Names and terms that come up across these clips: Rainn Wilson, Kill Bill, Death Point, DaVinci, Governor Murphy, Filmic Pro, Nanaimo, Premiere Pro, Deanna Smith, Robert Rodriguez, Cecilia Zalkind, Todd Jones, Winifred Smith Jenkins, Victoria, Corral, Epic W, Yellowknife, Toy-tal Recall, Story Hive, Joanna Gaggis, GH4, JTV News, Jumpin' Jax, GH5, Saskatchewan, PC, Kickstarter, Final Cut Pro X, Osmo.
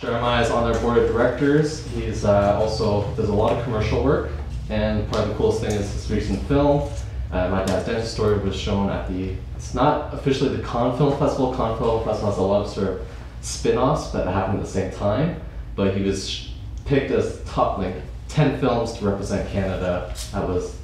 Jeremiah is on their board of directors. He's also does a lot of commercial work, and part of the coolest thing is his recent film, My Dad's Dentist Story, was shown at the, it's not officially the Cannes Film Festival. Cannes Film Festival has a lot of sort of spin-offs that happen at the same time, but he was picked as top, like, 10 films to represent Canada. That was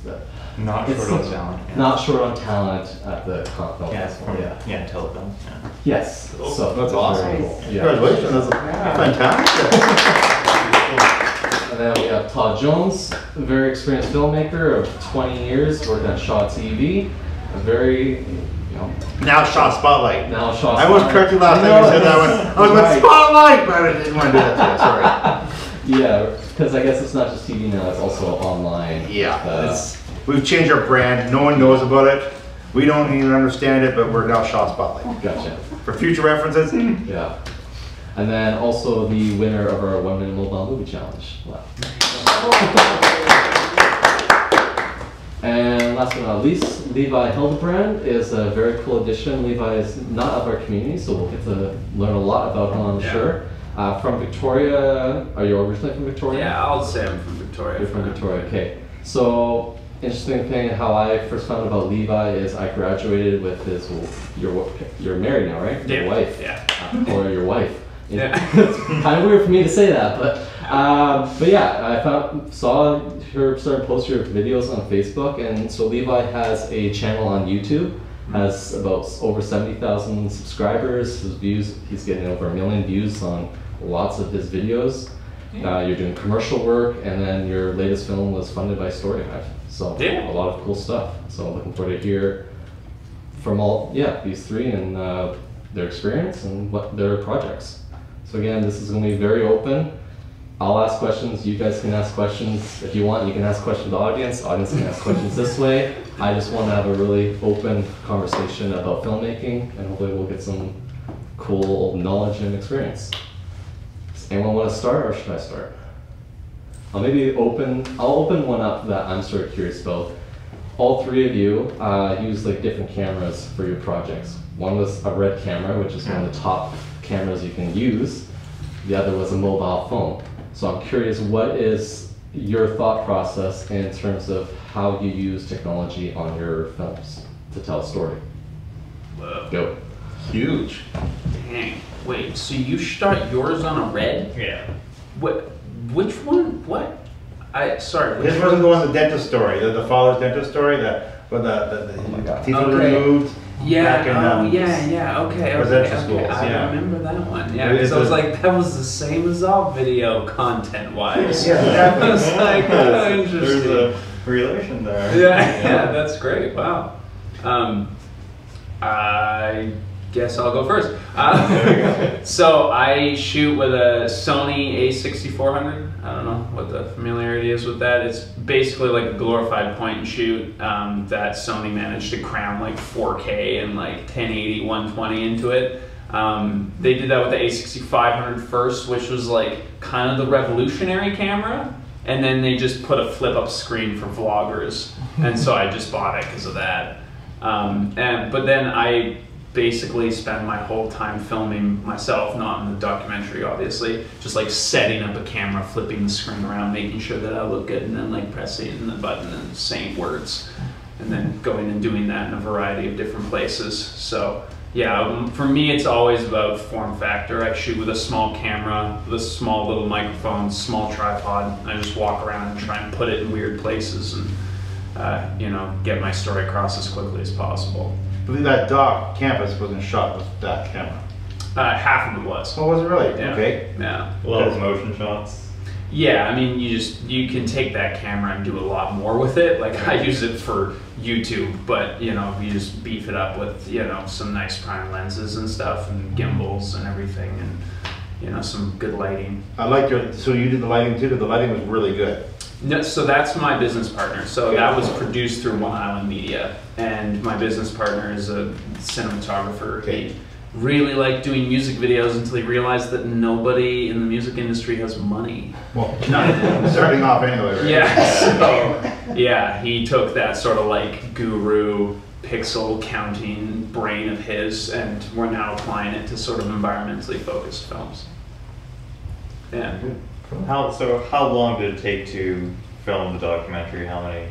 not short on talent. Yeah. Not short on talent at the Cannes Film Festival. Yeah, Telefilm. Yeah. Yes. Cool. So that's awesome. Cool. Yeah. Congratulations. That's fantastic. And then we have Todd Jones, a very experienced filmmaker of 20 years, worked at Shaw TV, a very now ShotSpotlight. Now ShotSpotlight. I was corrected last time you said that one. I was like, Spotlight, but I didn't want to do that. Sorry. Yeah, because I guess it's not just TV now; it's also online. Yeah, we've changed our brand. No one knows about it. We don't even understand it, but we're now ShotSpotlight. Gotcha. For future references. Yeah. And then also the winner of our 1-minute mobile movie challenge. Wow. And last but not least, Levi Hildebrand is a very cool addition. Levi is not of our community, so we'll get to learn a lot about him, I'm sure. From Victoria, are you originally from Victoria? Yeah, I'll say I'm from Victoria. You're from Victoria, okay. So, interesting thing, how I first found about Levi is I graduated with his, you're married now, right? Yeah. Your wife. Yeah. Or your wife. Yeah. It's kind of weird for me to say that, but yeah, I saw her start posting her videos on Facebook, and so Levi has a channel on YouTube, has about over 70,000 subscribers. His views, he's getting over 1 million views on lots of his videos. Yeah. You're doing commercial work, and then your latest film was funded by Story Hive. So yeah, a lot of cool stuff. So I'm looking forward to hear from all these three and their experience and what their projects. So again, this is going to be very open. I'll ask questions, you guys can ask questions if you want, you can ask questions to the audience, can ask questions this way. I just want to have a really open conversation about filmmaking, and hopefully we'll get some cool knowledge and experience. Does anyone want to start, or should I start? I'll open one up that I'm sort of curious about. All three of you use like different cameras for your projects. One was a RED camera, which is one of the top cameras you can use. The other was a mobile phone. So I'm curious, what is your thought process in terms of how you use technology on your films to tell a story? Whoa. Go. Huge. Dang. Wait, so you shot yours on a RED? Yeah. What? Which one? What? Sorry. This wasn't the one, the dentist story, the father's dentist story, the teeth were removed. Yeah, back in, okay. Residential schools, I remember that one. Yeah, because I was like, that was the same as all video content-wise. Yeah, that was like, oh, interesting. There's a relation there. Yeah, that's great. Wow. I guess I'll go first. So I shoot with a Sony a6400. I don't know what the familiarity is with that. It's basically like a glorified point and shoot that Sony managed to cram like 4K and like 1080, 120 into it. They did that with the a6500 first, which was like kind of the revolutionary camera. And then they just put a flip up screen for vloggers. And so I just bought it because of that. But then I basically spend my whole time filming myself, not in the documentary obviously, just like setting up a camera, flipping the screen around, making sure that I look good, and then like pressing the button and saying words, and then going and doing that in a variety of different places. So yeah, for me it's always about form factor. I shoot with a small camera, with a small little microphone, small tripod, and I just walk around and try and put it in weird places and get my story across as quickly as possible. I believe that doc campus wasn't shot with that camera. Half of it was. Oh, was it really? Yeah. Okay. Yeah. A lot of motion shots. Yeah, I mean, you can take that camera and do a lot more with it. Like I use it for YouTube, but you just beef it up with some nice prime lenses and stuff and gimbals and everything, and some good lighting. I liked your. So you did the lighting too. The lighting was really good. No, so that's my business partner. So that was produced through One Island Media, and my business partner is a cinematographer. Okay. He really liked doing music videos until he realized that nobody in the music industry has money. Well, not starting off anyway. Right? Yeah. So he took that sort of like guru pixel counting brain of his, and we're now applying it to sort of environmentally focused films. Yeah. So how long did it take to film the documentary? How many?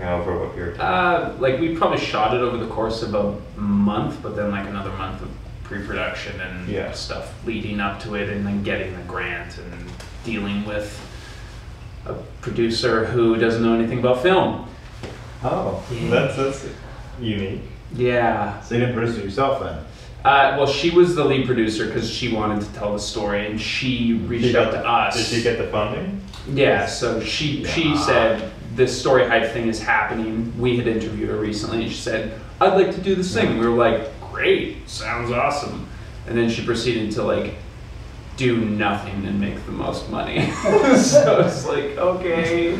Over what period of time? Like we probably shot it over the course of a month, but then like another month of pre-production and stuff leading up to it, and then getting the grant and dealing with a producer who doesn't know anything about film. Oh, yeah. That's unique. Yeah. So you didn't produce it yourself then? Well, she was the lead producer because she wanted to tell the story, and she reached out to us. Did she get the funding? Yeah, so she said, this Story Hive thing is happening. We had interviewed her recently, and she said, I'd like to do this thing. We were like, great, sounds awesome. And then she proceeded to like do nothing and make the most money. So it's like, okay,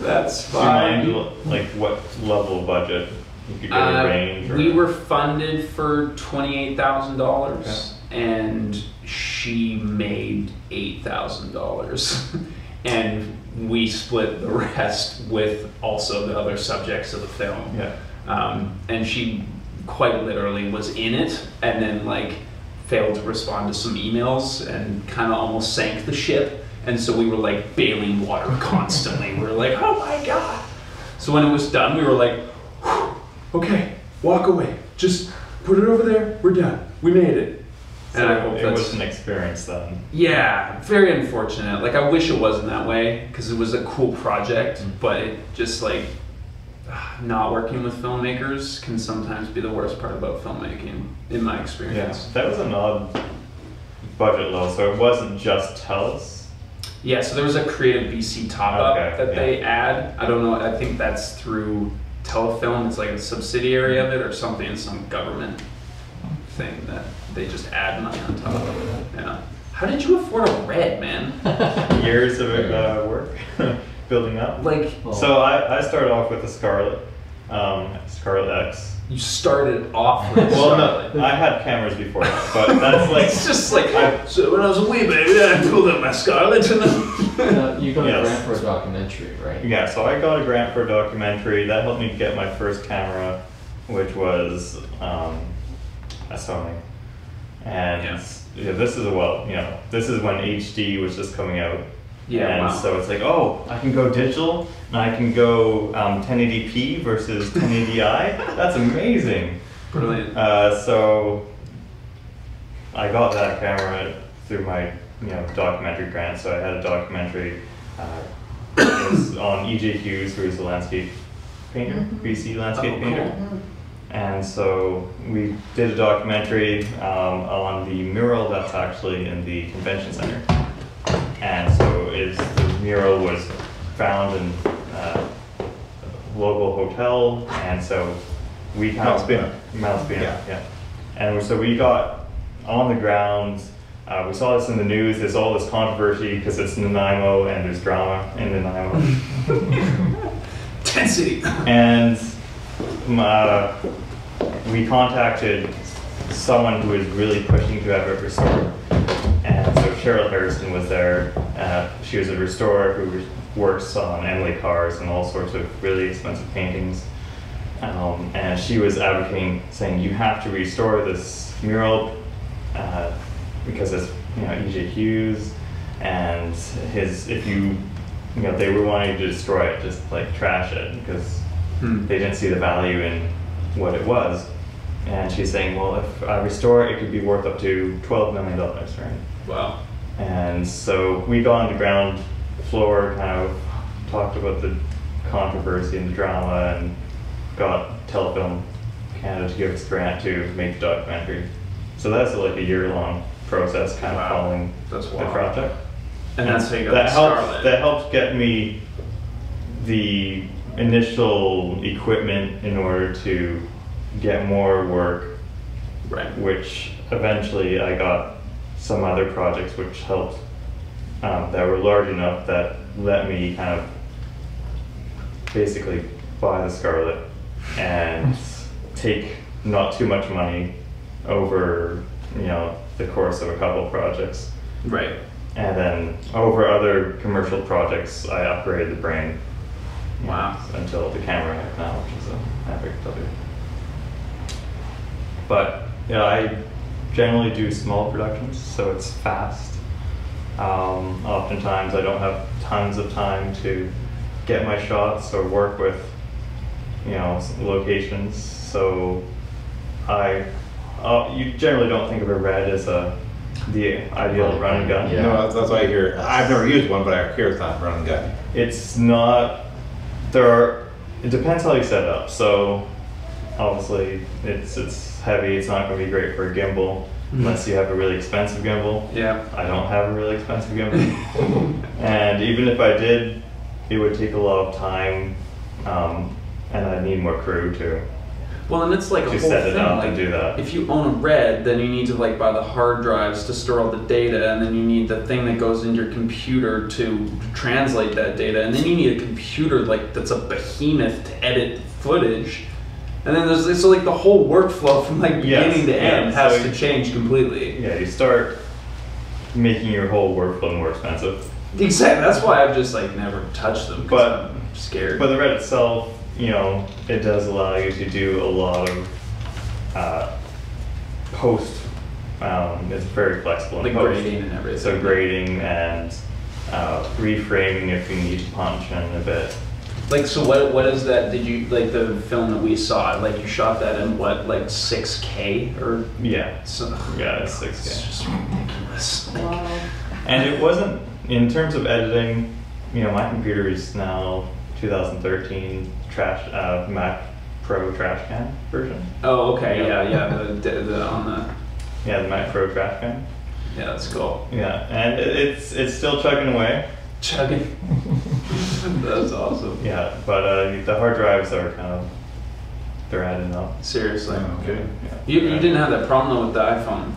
that's fine. Do you mind, like, what level of budget? You could get a range, or... We were funded for $28,000, and she made $8,000. And we split the rest with also the other subjects of the film. Yeah. And she quite literally was in it, and then like failed to respond to some emails and kind of almost sank the ship. And so we were like bailing water constantly. We were like, oh my God. So when it was done, we were like, whew, okay, walk away. Just put it over there. We're done. We made it. So and I hope it was an experience then. Yeah, very unfortunate. Like I wish it wasn't that way because it was a cool project, but it just like not working with filmmakers can sometimes be the worst part about filmmaking, in my experience. Yeah, that was an odd budget level. So it wasn't just TELUS. Yeah, so there was a creative BC top-up that they add. I don't know. I think that's through Telefilm. It's like a subsidiary of it or something. It's some government thing that. They just add money on top of it. Yeah. How did you afford a RED, man? Years of work building up. Like, so I started off with a Scarlet, Scarlet X. You started off with Scarlet. No, I had cameras before, but that's like it's just like so when I was a wee baby, I pulled out my Scarlet and then you got a grant for a documentary, right? Yeah, so I got a grant for a documentary that helped me get my first camera, which was a Sony. And this is this is when HD was just coming out. Yeah, and so it's like, oh, I can go digital and I can go 1080p versus 1080i. That's amazing. Brilliant. So I got that camera through my documentary grant. So I had a documentary it was on E.J. Hughes, who is a landscape painter, BC landscape painter. Cool. And so we did a documentary on the mural that's actually in the convention center. And so the mural was found in a local hotel, and so we Mount Spina. Mount Spina, yeah. And so we got on the ground. We saw this in the news. There's all this controversy because it's Nanaimo and there's drama in Nanaimo. Tensity. And we contacted someone who was really pushing to have it restored, and so Cheryl Hurston was there. She was a restorer who works on Emily cars and all sorts of really expensive paintings, and she was advocating, saying you have to restore this mural because it's E.J. Hughes, and if they were wanting to destroy it, just like trash it because. They didn't see the value in what it was. And she's saying, well, if I restore it, it could be worth up to $12 million, right? Wow. And so we got on the ground floor, kind of talked about the controversy and the drama, and got Telefilm Canada to give us a grant to make the documentary. So that's like a year-long process, kind of following the project. And that's how you got the Scarlet. That helped get me the initial equipment in order to get more work, right? Which eventually I got some other projects which helped that were large enough that let me kind of basically buy the Scarlet and take not too much money over the course of a couple of projects, right? And then over other commercial projects I upgraded the brain. Wow. Until the camera now, which is an Epic W. But I generally do small productions, so it's fast. Oftentimes I don't have tons of time to get my shots or work with, you know, locations. So you generally don't think of a RED as the ideal run and gun. Yeah. No, that's why I hear. I've never used one, but I hear it's not run and gun. It's not. It depends how you set up. So obviously it's heavy. It's not going to be great for a gimbal unless you have a really expensive gimbal. Yeah. I don't have a really expensive gimbal, and even if I did, it would take a lot of time, and I'd need more crew to. Well, and it's like a whole thing. If you own a RED, then you need to like buy the hard drives to store all the data, and then you need the thing that goes into your computer to translate that data, and then you need a computer like that's a behemoth to edit footage, and then there's so like the whole workflow from like beginning to end has to change completely. Yeah, you start making your whole workflow more expensive. Exactly. That's why I've just like never touched them. But I'm scared. But the RED itself, you know, it does allow you to do a lot of post. It's very flexible. Like grading and everything. So grading and reframing if you need to punch in a bit. Like, so what is that? Did you, like the film that we saw, like you shot that in what, like 6K or? Yeah. So, yeah, it's 6K. It's just ridiculous. Like, wow. And it wasn't, in terms of editing, you know, my computer is now 2013 trash Mac Pro trash can version. Oh, okay, yeah, the Mac Pro trash can. Yeah, that's cool. Yeah, and it's still chugging away. Chugging. That's awesome. Yeah, but the hard drives are kind of they're adding up. Seriously. Okay. Yeah. You didn't have that problem though with the iPhone.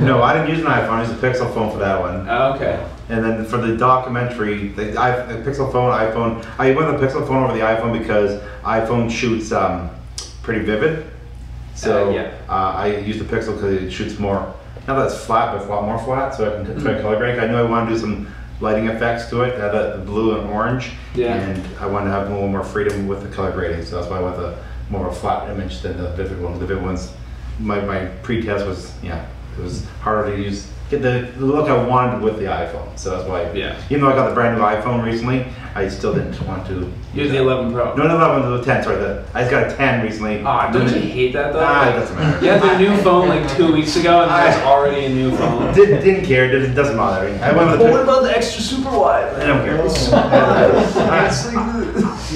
No, I didn't use an iPhone. I used a Pixel phone for that one. Oh, okay. And then for the documentary, the Pixel phone, iPhone. I went with the Pixel phone over the iPhone because iPhone shoots pretty vivid. So I used the Pixel because it shoots more. Now that it's flat, but a lot more flat, so I can try color grade. I knew I wanted to do some lighting effects to it, the blue and orange. Yeah. And I wanted to have a little more freedom with the color grading, so that's why I went with more of a flat image than the vivid ones. The vivid ones, my pre-test was, it was harder to use, get the look I wanted with the iPhone. So that's why, even though I got the brand new iPhone recently, I still didn't want to. You're the 11 Pro. No, the 10, sorry. I just got a 10 recently. Ah, don't you hate that though? Nah, it doesn't matter. You had the new phone like 2 weeks ago and it's already a new phone. Didn't care, it doesn't bother me. What about the extra super wide? I don't care.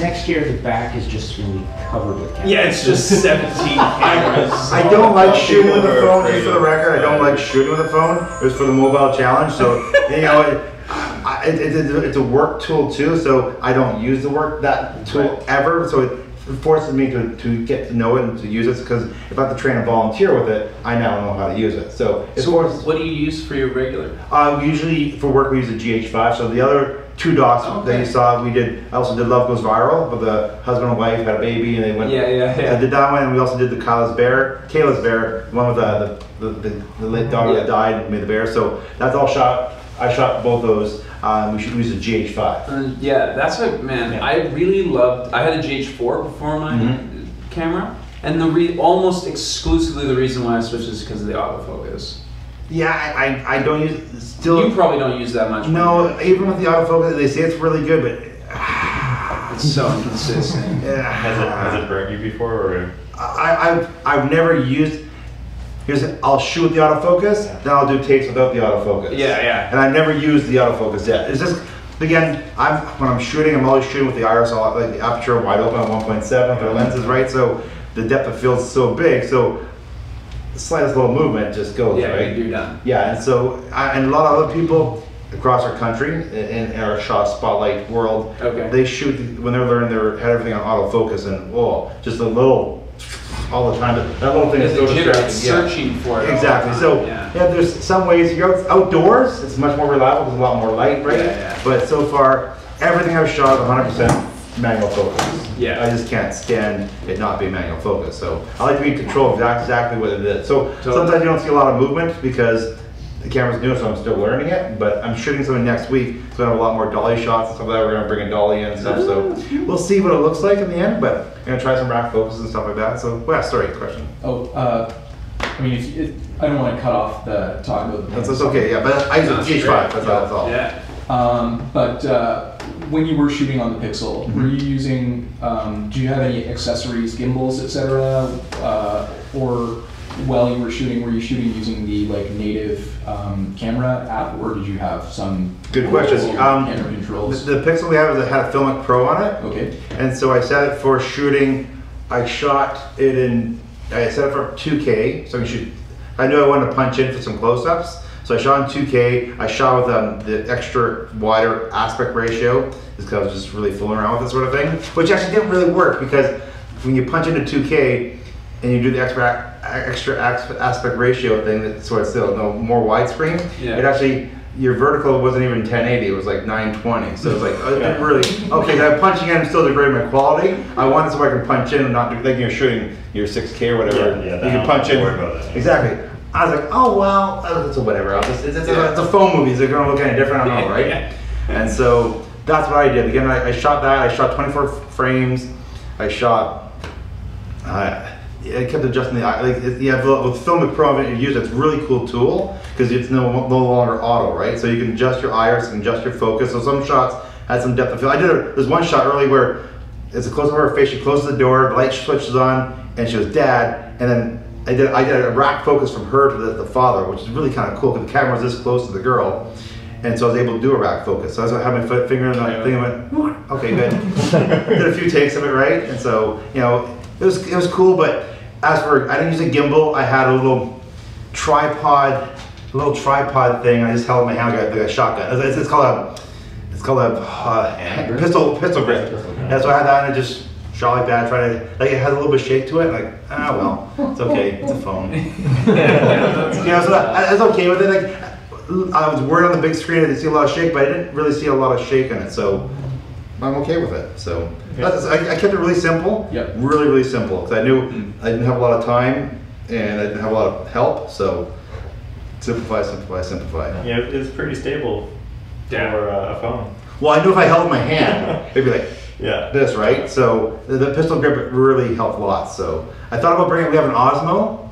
Next year the back is just really covered with cameras. Yeah, it's just 17 cameras. I don't like shooting with a phone, just for the record. I don't like shooting with a phone. It was for the mobile challenge, so you know, it's a work tool too, so I don't use that tool ever, so it forces me to get to know it and to use it, because if I have to train a volunteer with it, I now know how to use it. So, what do you use for your regular? Usually for work we use a GH5, so the other two docs that you saw, I also did Love Goes Viral, but the husband and wife had a baby and they went. I did that one, and we also did the Kayla's Bear, one with the late daughter that died and made the bear, so that's all shot. I shot both those. We should use a GH5. That's what, man. Yeah. I really loved. I had a GH4 before my camera, and almost exclusively the reason why I switched is because of the autofocus. Yeah, I don't use. Still, you probably don't use that much. No, even with the autofocus, they say it's really good, but it's so inconsistent. Has it burnt you before? Or I've never used. I'll shoot with the autofocus, then I'll do takes without the autofocus. And I never used the autofocus yet. It's just, again, when I'm shooting, I'm always shooting with the iris, like the aperture wide open at 1.7 for the lenses, right? So the depth of field is so big, so the slightest little movement just goes, right? You're done. Yeah, and so, and a lot of other people across our country, in our ShotSpotlight world, they shoot, when they're learning, they had everything on autofocus, and just a little, all the time, but that little thing is so distracting. Searching for it. Exactly. So there's some ways. You're outdoors, it's much more reliable. There's a lot more light, right? But so far, everything I've shot 100% manual focus. I just can't stand it not being manual focus. So I like to be in control of exactly what it is. So sometimes you don't see a lot of movement because the camera's new, so I'm still learning it. But I'm shooting something next week, so I have a lot more dolly shots and stuff like that. We're gonna bring a dolly in and stuff. So we'll see what it looks like in the end. But I'm gonna try some rack focus and stuff like that. So, sorry, question. I mean, I don't want to cut off the talk about the pins. That's okay, yeah, but I use a GH5, that's all. Yeah. When you were shooting on the Pixel, were you using, do you have any accessories, gimbals, etc., or while you were shooting, were you shooting using the native camera app, or did you have some good questions? Camera controls? The Pixel we have had a Filmic Pro on it. Okay. And so I set it for shooting. I set it for 2K, so I can shoot. I knew I wanted to punch in for some close-ups, so I shot in 2K. I shot with the extra wider aspect ratio, because I was just really fooling around with this sort of thing, which actually didn't really work, because when you punch into 2K and you do the extra aspect ratio thing, that's sort of still more widescreen. Yeah. It actually, your vertical wasn't even 1080; it was like 920. So it was like yeah. Really okay. I'm punching in, I'm still degrading my quality. I want it so I can punch in and not do, like you're shooting your 6K or whatever. Yeah, yeah, you can punch in. Worry about that. Exactly. I was like, oh well, it's whatever. It's a phone movie. So they're gonna look any different. I don't know, right? Yeah. And so that's what I did. Again, I shot that. I shot 24 frames. I shot. I kept adjusting the eye. With Filmic Pro, you use it's a really cool tool because it's no longer auto, right? So you can adjust your iris, you can adjust your focus. So some shots had some depth of field. There's one shot early where it's a close up of her face. She closes the door, the light switches on, and she goes, "Dad." And then I did a rack focus from her to the father, which is really kind of cool because the camera was this close to the girl. And so I was able to do a rack focus. So I had my finger in my thing and went, "Whoop." Okay, good. Did a few takes of it, right? And so it was cool, but. As for, I didn't use a gimbal, I had a little tripod thing, I just held in my hand like a shotgun. It's called a pistol grip. And so I had that and I just shot like that, it has a little bit of shake to it, like, ah well, it's okay, it's a phone. So I was okay with it. I was worried on the big screen, I didn't see a lot of shake, but I didn't really see a lot of shake on it, so I'm okay with it. So I kept it really simple. Yep. Really simple. Because I knew I didn't have a lot of time and I didn't have a lot of help. So simplify. Yeah, it's pretty stable for a phone. Well, I knew if I held my hand, it'd be like this, right? So the pistol grip really helped lots. So I thought about we have an Osmo.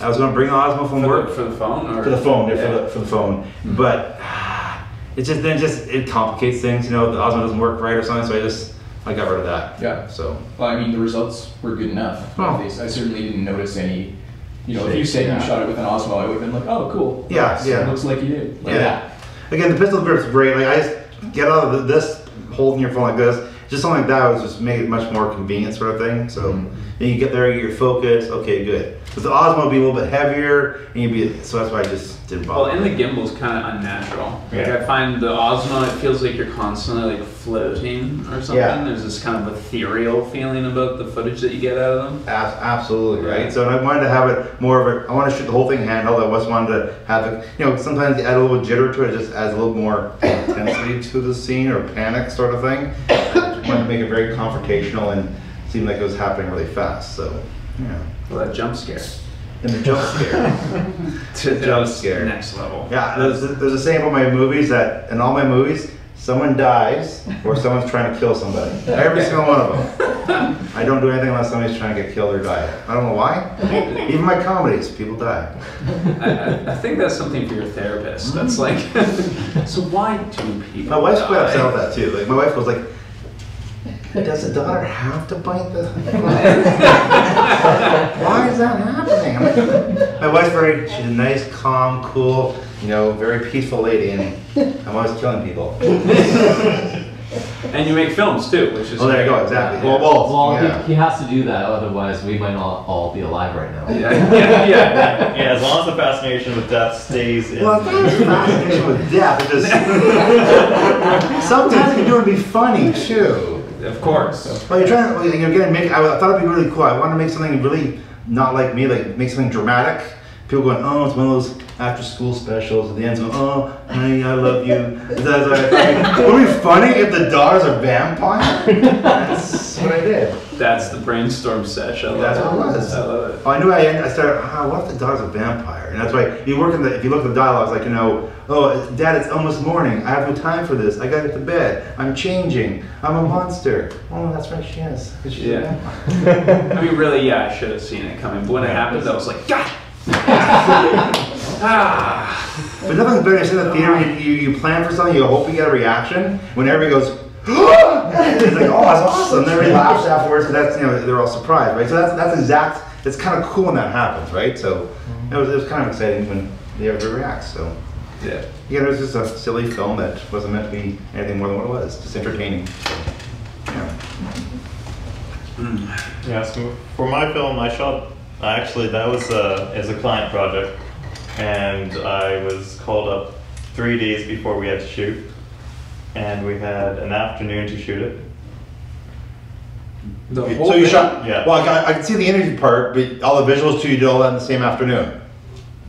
I was going to bring an Osmo from work for the phone. Or? For the phone, yeah. For the phone. Mm-hmm. But. It just it complicates things, The Osmo doesn't work right or something, so I got rid of that. Yeah. So. Well, I mean, the results were good enough. Oh. At least I certainly didn't notice any. If you said you shot it with an Osmo, I would have been like, oh, cool. Yeah. Yeah. It looks like you did. That. Again, the pistol grip's great. Like I just get out of this holding your phone like this, just something like that was just make it much more convenient sort of thing. So then you get there, you get your focus. Okay, good. But the Osmo would be a little bit heavier, and so that's why I just didn't bother. Well, and the gimbal's kind of unnatural. Yeah. I find the Osmo, it feels like you're constantly floating or something. Yeah. There's this kind of ethereal feeling about the footage that you get out of them. Absolutely, right? So I wanted to have it more of I want to shoot the whole thing handheld. I always wanted to have it, sometimes you add a little jitter to it, it just adds a little more intensity to the scene or panic sort of thing. I just wanted to make it very confrontational and seem like it was happening really fast, so. Yeah. Well, that jump scare. And the jump scare. Next level. Yeah, there's a saying about my movies that, in all my movies, someone dies or someone's trying to kill somebody. Every single one of them. I don't do anything unless somebody's trying to get killed or die. I don't know why. Even my comedies, people die. I think that's something for your therapist. That's like, so why do people My wife's quite upset with that too. Like, my wife was like, does the daughter have to bite the Why is that happening? I'm like, my wife's she's a nice, calm, cool, very peaceful lady, and I'm always killing people. And you make films too, which is there you go, exactly. Yeah. Well, he has to do that, otherwise we might not all be alive right now. Yeah. As long as the fascination with death stays in. Well, it's not fascination with death. It just sometimes you can do it to be funny too. Of course. Well, you're trying to again make. I thought it'd be really cool. I wanted to make something really not like me, like make something dramatic. People going, oh, it's one of those after-school specials. At the end, going, oh, honey, I love you. Would it be funny if the daughter's a vampire? That's what I did. That's the brainstorm session. That's what it was. I love it. Oh, I knew I started. What if the daughter's a vampire? And that's why if you look at the dialogues, like oh, Dad, it's almost morning. I have no time for this. I gotta get to bed. I'm changing. I'm a monster. Oh, that's right, she is. She's a vampire. I mean, really, I should have seen it coming. But when it happened, I was like, God. But nothing's better than the theater. You plan for something, you hope you get a reaction. When everybody goes, it's like, oh, that's awesome. And everybody laughs afterwards, but that's, you know, they're all surprised, right? So that's exact. It's kind of cool when that happens, right? So it was kind of exciting when everybody reacts. So yeah, it was just a silly film that wasn't meant to be anything more than what it was. Just entertaining. So, yeah. Yeah. So for my film, I shot. Actually, that was as a client project, and I was called up 3 days before we had to shoot, and we had an afternoon to shoot it. The whole so you thing? Shot? Yeah. Well, I can see the energy part, but all the visuals too. You did all that in the same afternoon.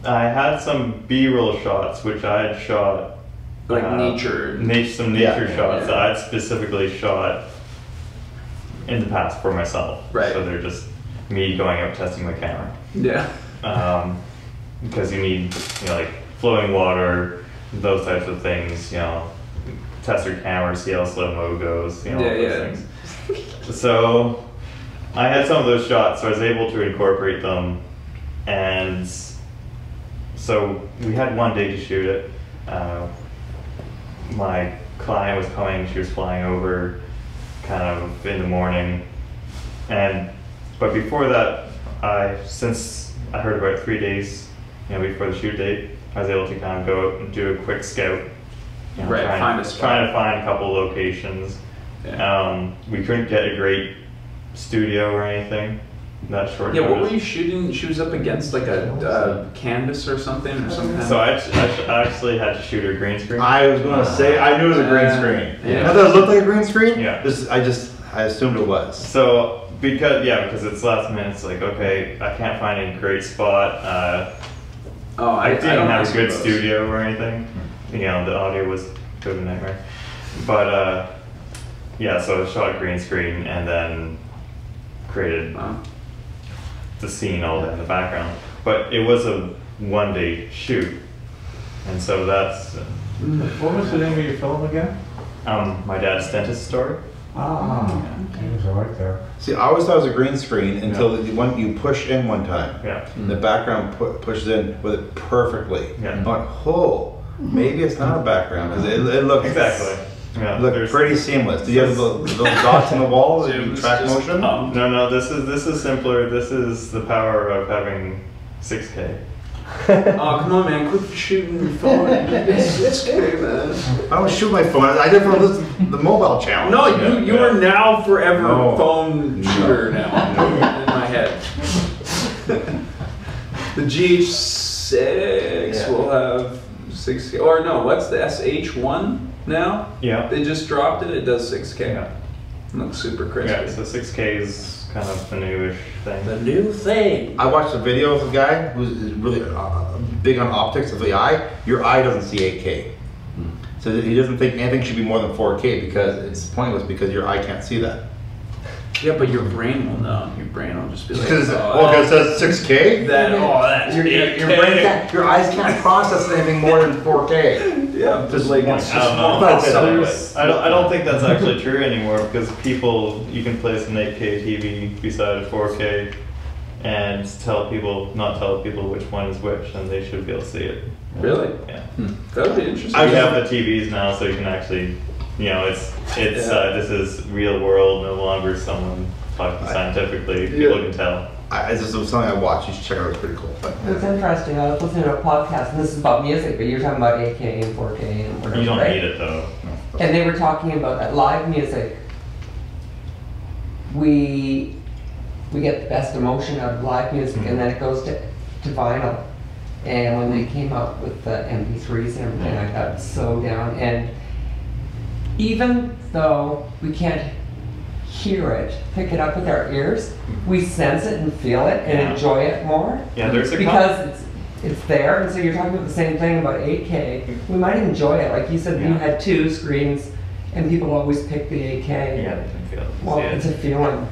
I had some B-roll shots which I had shot, like some nature shots that I'd specifically shot in the past for myself. Right. So they're just me going out testing my camera. Yeah. Because you need, you know, like flowing water, those types of things, you know, test your camera, see how slow-mo goes, you know, all those things. So I had some of those shots, so I was able to incorporate them, and so we had 1 day to shoot it. My client was coming, she was flying over kind of in the morning, but before that, since I heard about 3 days, you know, before the shoot date, I was able to kind of go out and do a quick scout, you know, trying to find a couple locations. Yeah. We couldn't get a great studio or anything that short. Yeah, notice. What were you shooting? She was up against like a canvas or something, or something. So I actually had to shoot a green screen. I was going to say I knew it was a green screen. Yeah. I thought it looked like a green screen. Yeah. I assumed it was. So. Because it's last minute, it's like, okay, I can't find a great spot. I didn't have a good studio or anything. You know, the audio was kind of a nightmare. But yeah, so I shot a green screen and then created the scene all in the background. But it was a one-day shoot, and so that's. What was the name of your film again? My dad's dentist story. I like that. See, I always thought it was a green screen until the one you push in one time. Yeah. And the background pushes in with it perfectly. Yeah. But maybe it's not a background because it looks looked pretty seamless. Do you have the dots on the walls? You track motion? No. This is simpler. This is the power of having 6K. Oh, come on, man! Quit shooting your phone. It's scary, man. I don't shoot my phone. I did for the mobile challenge. No, you are now forever a phone shooter in my head. The GH6 will have 6K. Or no, what's the SH1 now? Yeah. They just dropped it. It does 6K. Yeah. It looks super crispy. Yeah. So 6K is. Kind of the newish thing. The new thing. I watched a video of a guy who's really big on optics of the eye. Your eye doesn't see 8K. So he doesn't think anything should be more than 4K because it's pointless because your eye can't see that. Yeah, but your brain will know. Your brain will just be like, it says 6K? That's your eyes can't process anything more than 4K. Yeah, just like, I don't think that's actually true anymore because you can place an 8K TV beside a 4K and not tell people which one is which and they should be able to see it. Really? Yeah. That would be interesting. We have the TVs now so you can actually, you know, this is real world, no longer someone talking scientifically. People can tell. This is something I watch. You should check it out. It's pretty cool. But, it's interesting. I was listening to a podcast, and this is about music, but you're talking about 8K and 4K and whatever. You don't need it though. No. And they were talking about that live music. We get the best emotion out of live music, and then it goes to vinyl. And when they came out with the MP3s and everything, I got so down. And even though we can't hear it, pick it up with our ears, we sense it and feel it and enjoy it more. Yeah, because it's there, and so you're talking about the same thing about 8K. We might enjoy it, like you said. You had two screens, and people always pick the 8K. Yeah, they can feel it. Well, it's a feeling.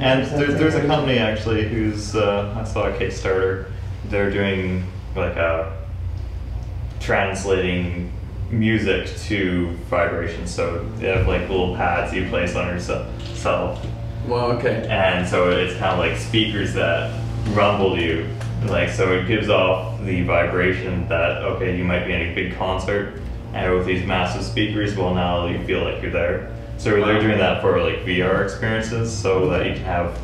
And there's a company actually who's I saw a Kickstarter. They're doing like a translating music to vibration, so they have like little pads you place on yourself. Well, okay. And so it's kind of like speakers that rumble you, Like, so it gives off the vibration that, okay, you might be in a big concert and with these massive speakers, well, now you feel like you're there. So they're doing that for like VR experiences, so that you can have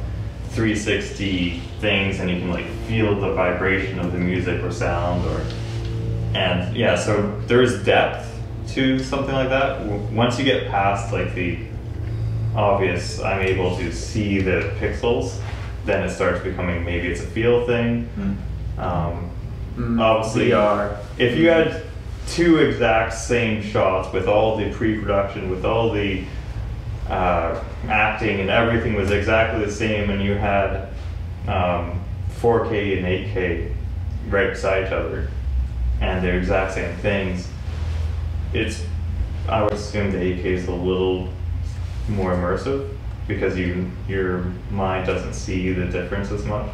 360 things and you can like feel the vibration of the music or sound, or, and yeah, so there's depth to something like that. Once you get past like the obvious, I'm able to see the pixels, then it starts becoming, maybe it's a feel thing. Obviously, VR. If you had two exact same shots with all the pre-production, with all the acting and everything was exactly the same, and you had 4K and 8K right beside each other, and they're exact same things, it's, I would assume the 8K is a little more immersive, because you, your mind doesn't see the difference as much.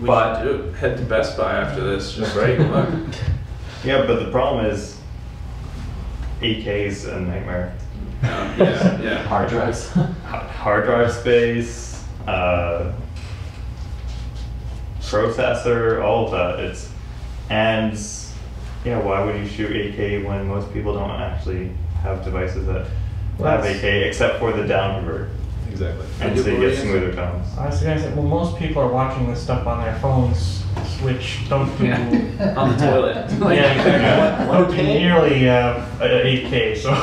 We but head to Best Buy after this, just take a look. Yeah, but the problem is 8K is a nightmare. Hard drives. Hard drive space, processor, all of that. It's, and yeah, why would you shoot 8K when most people don't actually have devices that have 8K, except for the downconvert? Exactly. And so you get smoother tones. I was going to say, well, most people are watching this stuff on their phones, which don't do... on the toilet. Yeah, exactly. What would be nearly 8K, so...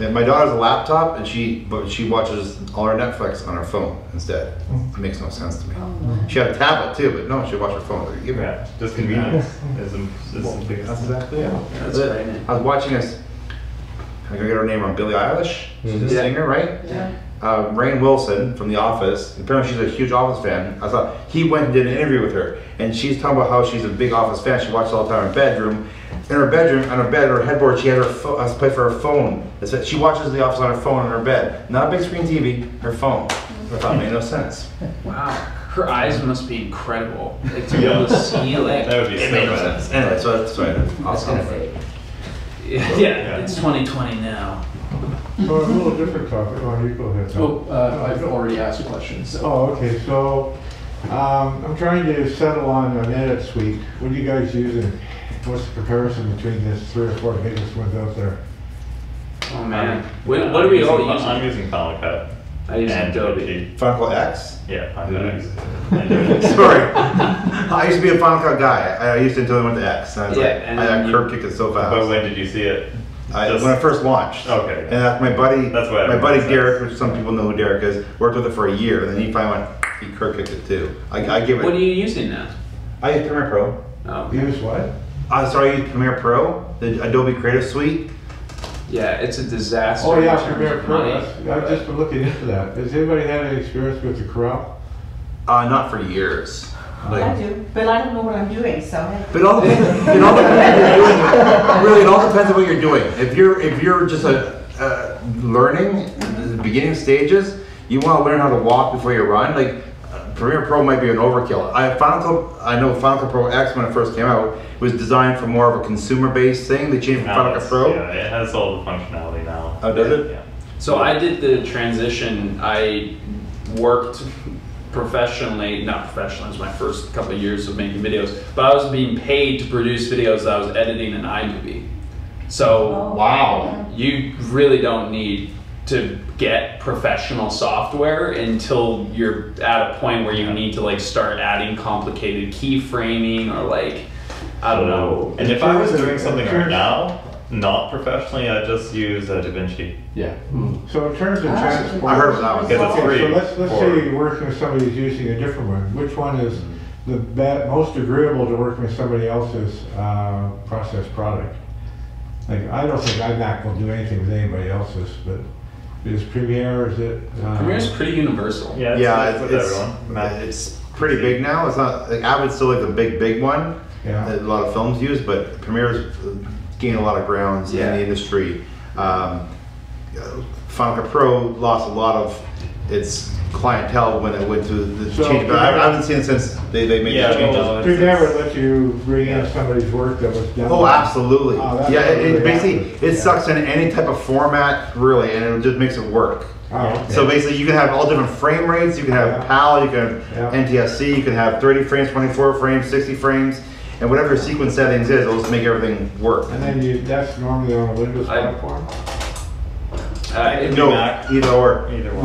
Yeah, my daughter has a laptop, and she watches all her Netflix on her phone instead. It makes no sense to me. She had a tablet too, but no, she watched her phone. Like, give yeah, just convenience. That's exactly it. That's it. I was watching this, I'm gonna get her name wrong, Billie Eilish. She's a singer, right? Yeah. Rainn Wilson from The Office. Apparently she's a huge Office fan. I thought he went and did an interview with her, and she's talking about how she's a big Office fan. She watches all the time in her bedroom. In her bedroom, on her bed, her headboard, she had her play for her phone. It said she watches The Office on her phone in her bed. Not a big screen TV, her phone. I thought it made no sense. Wow. Her eyes must be incredible. Like, to be able to see, like, that would be, it made no sense. Anyway, so that's right. Awesome. Yeah, it's 2020 now. So a little different topic. Oh, you go ahead. Oh, I've already asked questions. Oh, okay. So I'm trying to settle on an edit suite. What are you guys using? What's the comparison between these three or four biggest ones out there? Oh man, what are we all using? I'm using Final Cut. I use Adobe. Final Cut X? Yeah, Final Cut X. Sorry, I used to be a Final Cut guy. I used to until I went to X. And I was like, I curb kicked it so fast. But when did you see it? When I first launched. Okay. And my buddy Derek, which some people know who Derek is, worked with it for a year, and then he finally went, he curb kicked it too. I give it. What are you using now? I use Premiere Pro. Oh. Okay. You use what? I use Premiere Pro, the Adobe Creative Suite. Yeah, it's a disaster. Oh yeah, Premiere Pro. I've just been looking into that. Has anybody had any experience with the Corral? Not for years. Like, I do, but I don't know what I'm doing, so. But it all depends on what you're doing. If you're just learning the beginning stages, you want to learn how to walk before you run. Like Premiere Pro might be an overkill. I know Final Cut Pro X, when it first came out, was designed for more of a consumer-based thing. They changed from Final Cut Pro. Yeah, it has all the functionality now. Oh, does it? Yeah. So I did the transition. I worked professionally, not professionally, it was my first couple of years of making videos, but I was being paid to produce videos that I was editing in iMovie. So, wow, you really don't need to get professional software until you're at a point where you need to like start adding complicated keyframing or like, I don't know. And if I was doing something right now, not professionally, I just use DaVinci. Yeah. So in terms of transport, I heard of that one. So let's say you're working with somebody who's using a different one. Which one is the most agreeable to working with somebody else's processed product? Like, I don't think iMac will do anything with anybody else's, but is Premiere? Is it? Premiere's pretty universal. Yeah. It's pretty big now. It's not. Like, I would still like the big one. Yeah. That a lot of films use, but Premiere's gained a lot of grounds in the industry. Final Cut Pro lost a lot of its clientele when it went through the change. But I haven't seen it since they made the changes. They never let you bring in somebody's work that was done. Oh, absolutely. Oh, yeah, it basically it sucks in any type of format, really, and it just makes it work. Oh, okay. So basically, you can have all different frame rates. You can have PAL, you can have NTSC, you can have 30 frames, 24 frames, 60 frames, and whatever your sequence settings is, it'll just make everything work. And then you—that's normally on a Windows platform. No, Mac. Either or. Either one.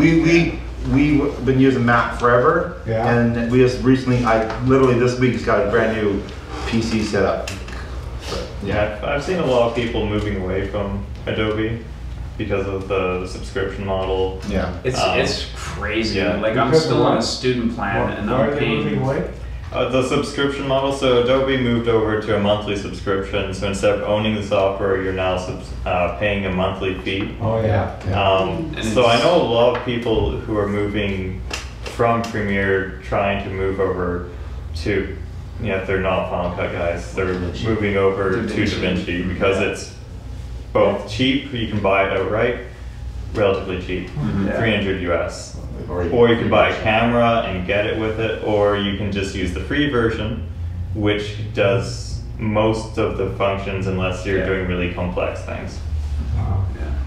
We've been using Mac forever, and we just recently—I literally this week just got a brand new PC set up. But, I've seen a lot of people moving away from Adobe because of the subscription model. Yeah, it's crazy. Yeah. Like I'm still on a student plan and I'm paying. The subscription model. So Adobe moved over to a monthly subscription. So instead of owning the software, you're now paying a monthly fee. Oh yeah. So I know a lot of people who are moving from Premiere, trying to move over to, if they're not Final Cut guys, they're moving over to DaVinci because it's both cheap. You can buy it outright, relatively cheap, $300 US. Or you can buy a camera and get it with it, or you can just use the free version, which does most of the functions unless you're doing really complex things. Oh, yeah.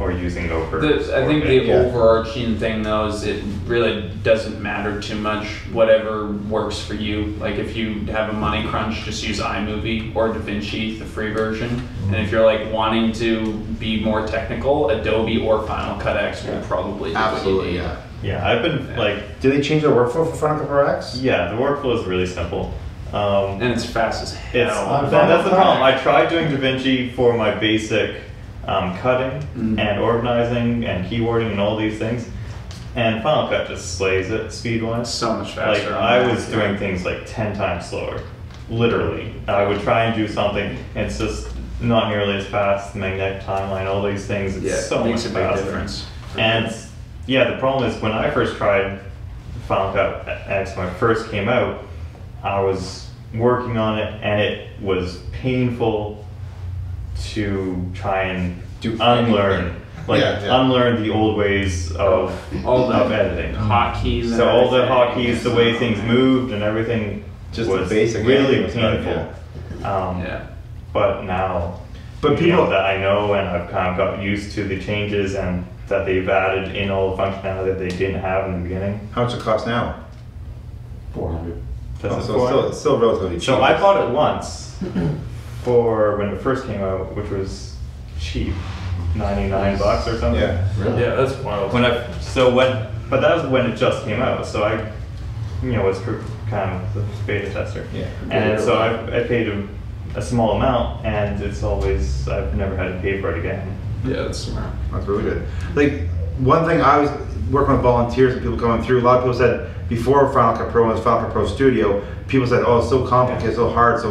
Or using over. I think the overarching thing though is it really doesn't matter too much. Whatever works for you. Like if you have a money crunch, just use iMovie or DaVinci, the free version. And if you're like wanting to be more technical, Adobe or Final Cut X will probably do what you need. Yeah, I've been like. Do they change the workflow for Final Cut Pro X? Yeah, the workflow is really simple. And it's fast as hell. That's the problem. I tried doing DaVinci for my basic cutting and organizing and keywording and all these things, and Final Cut just slays it speed-wise. So much faster. Like I was doing things like 10 times slower, literally. I would try and do something, and it's just not nearly as fast. Magnetic timeline, all these things. It's so much faster. Makes a big difference. And the problem is when I first tried Final Cut X when it first came out, I was working on it, and it was painful to try and unlearn. Like unlearn the old ways of editing, hotkeys. So all the hotkeys, the way things moved, and everything just was basic, really painful. But now, people that I know and I've kind of got used to the changes and that they've added in all the functionality that they didn't have in the beginning. How much it cost now? $400. So it's still relatively cheap. So I bought it once for when it first came out, which was cheap, $99 or something. Yeah, really? Yeah, that's wild. But that was when it just came out. So I, was kind of the beta tester. Yeah. And so I paid a small amount, and it's always I've never had to pay for it again. Yeah, that's smart. That's really good. Like one thing I was working with volunteers and people coming through. A lot of people said before Final Cut Pro and Final Cut Pro Studio, people said, "Oh, it's so complicated, so hard."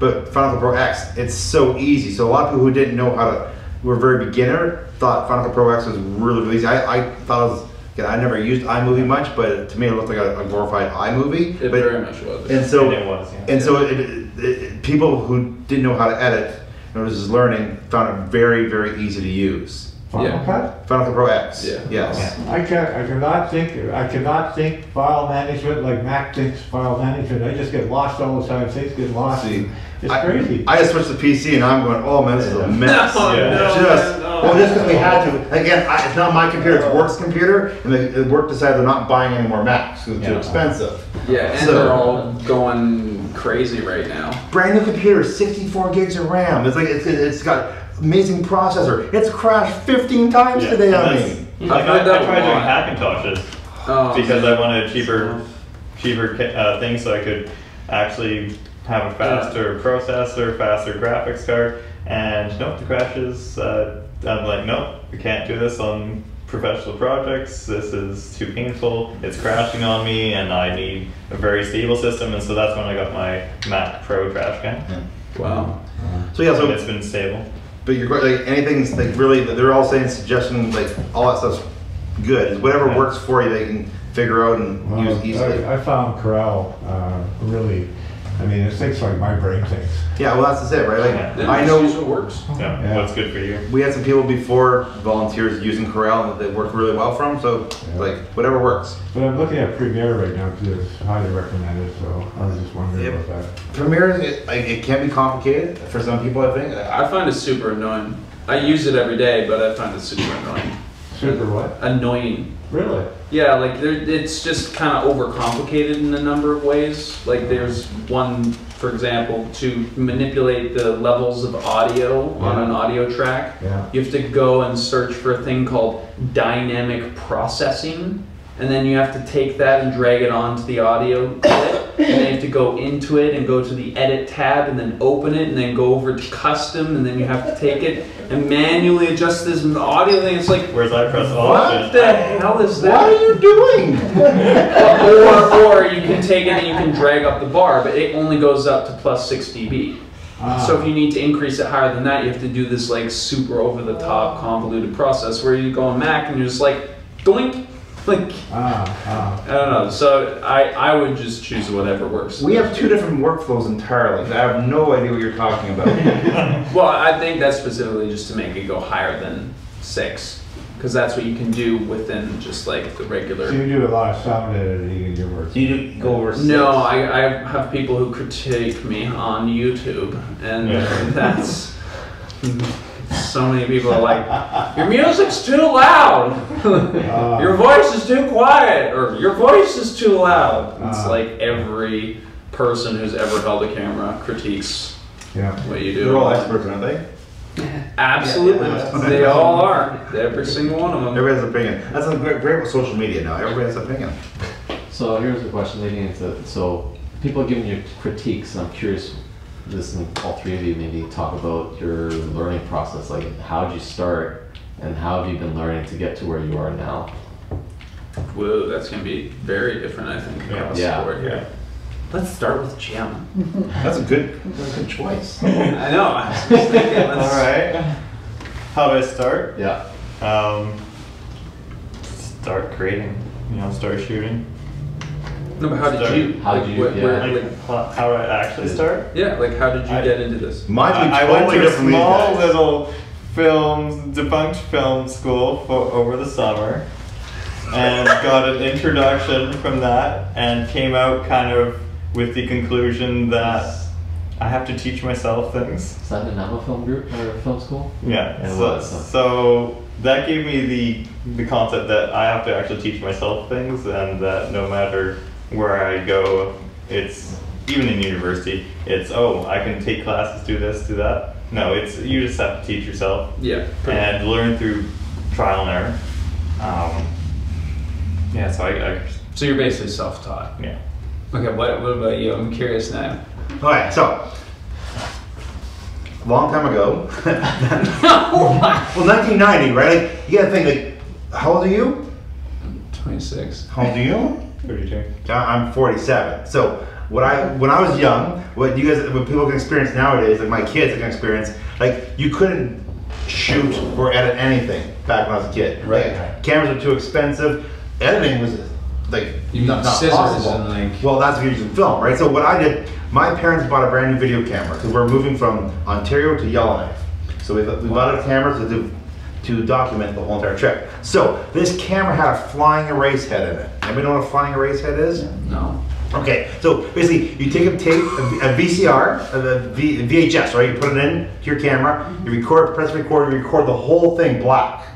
But Final Cut Pro X, it's so easy. So a lot of people who didn't know how to, were very beginner, thought Final Cut Pro X was really easy. I thought it was. I never used iMovie much, but to me it looked like a glorified iMovie. It very much was. And so it was. Yeah. And so people who didn't know how to edit and was just learning found it very easy to use. Final Cut? Final Cut Pro X. Yeah. Yes. Yeah. I cannot think file management like Mac thinks file management. I just get lost all the time. Things get lost. It's crazy. I just switched to PC and I'm going, oh man, this is a mess. Just because we had to. Again, it's not my computer, it's Work's computer, and the Work decided they're not buying any more Macs because it's too expensive. Yeah, and they're all going crazy right now. Brand new computer, 64 gigs of RAM. It's like it's got amazing processor. It's crashed 15 times today on me. Like I tried doing Hackintoshes because I wanted a cheaper thing so I could actually have a faster processor, faster graphics card, and the crashes. I'm like, nope, we can't do this on professional projects. This is too painful. It's crashing on me, and I need a very stable system. And so that's when I got my Mac Pro trash can. Yeah. Wow. So it's been stable. But you're like anything's like really. They're all saying suggestions like all that stuff's good. Whatever works for you, they can figure out and use easily. I found Corral really. I mean, it thinks like my brain thinks. Yeah, well, that's it, right? Like, yeah. I know it works. Yeah, yeah. Well, that's good for you. We had some people before, volunteers, using Corral that they worked really well from, so yeah. Like, whatever works. But I'm looking at Premiere right now because it's highly recommended, so I was just wondering about that. Premiere, it can be complicated for some people, I think. I find it super annoying. I use it every day, but I find it super annoying. Super what? Annoying. Really? Yeah, like it's just kind of overcomplicated in a number of ways. Like there's one, for example, to manipulate the levels of audio on an audio track. Yeah. You have to go and search for a thing called dynamic processing, and then you have to take that and drag it onto the audio clip. And then you have to go into it and go to the edit tab and then open it and then go over to custom and then you have to take it and manually adjust this audio thing. It's like, where's I press option? What the hell is that? What are you doing? or you can take it and you can drag up the bar, but it only goes up to plus 6 dB. So if you need to increase it higher than that, you have to do this like super over the top convoluted process where you go on Mac and you're just like, doink. Like, I don't know, so I would just choose whatever works. We have two different workflows entirely. I have no idea what you're talking about. Well, I think that's specifically just to make it go higher than 6, because that's what you can do within just like the regular. So you do a lot of sound editing in your work. You go over 6? No, I have people who critique me on YouTube, and that's... So many people are like, your music's too loud, your voice is too quiet, or your voice is too loud. It's like every person who's ever held a camera critiques what you do. They're all experts, aren't they? Absolutely. Yeah. They all are. Every single one of them. Everybody has an opinion. That's a great with social media now. Everybody has an opinion. So here's a question leading into it. So people are giving you critiques, and I'm curious. Listen, all three of you maybe talk about your learning process. Like, how did you start, and how have you been learning to get to where you are now? Whoa, that's going to be very different, I think. Yeah. Let's start with Jim. That's a good choice. I know. I was just thinking, all right. How did I start? Yeah. Start creating. You know, start shooting. No, but how did I actually start? Yeah, like how did you get into this? I went to a small little defunct film school for over the summer, and got an introduction from that, and came out kind of with the conclusion that I have to teach myself things. Is that the Nanaimo film group or film school? Yeah. And so that gave me the concept that I have to actually teach myself things, and that no matter where I go, it's, even in university, it's, oh, I can take classes, do this, do that. No, it's, you just have to teach yourself. Yeah. And learn through trial and error. Yeah, so so you're basically self-taught. Yeah. Okay, what about you? I'm curious now. All right, so, a long time ago, well, 1990, right? Like, you gotta think, like, how old are you? 26. How old are you? 32. I'm 47. So when I was young, what people can experience nowadays, like my kids can experience, like you couldn't shoot or edit anything back when I was a kid. Right. Like, cameras were too expensive. Editing was like not possible. And, like... Well, that's if you're using film, right? So what I did, my parents bought a brand new video camera because we're moving from Ontario to Yellowknife. So we bought a camera to document the whole entire trip. So this camera had a flying erase head in it. Anybody know what a flying erase head is? No. Okay, so basically you take a tape, a VCR, a VHS, right? You put it in to your camera, you record, press record, you record the whole thing black.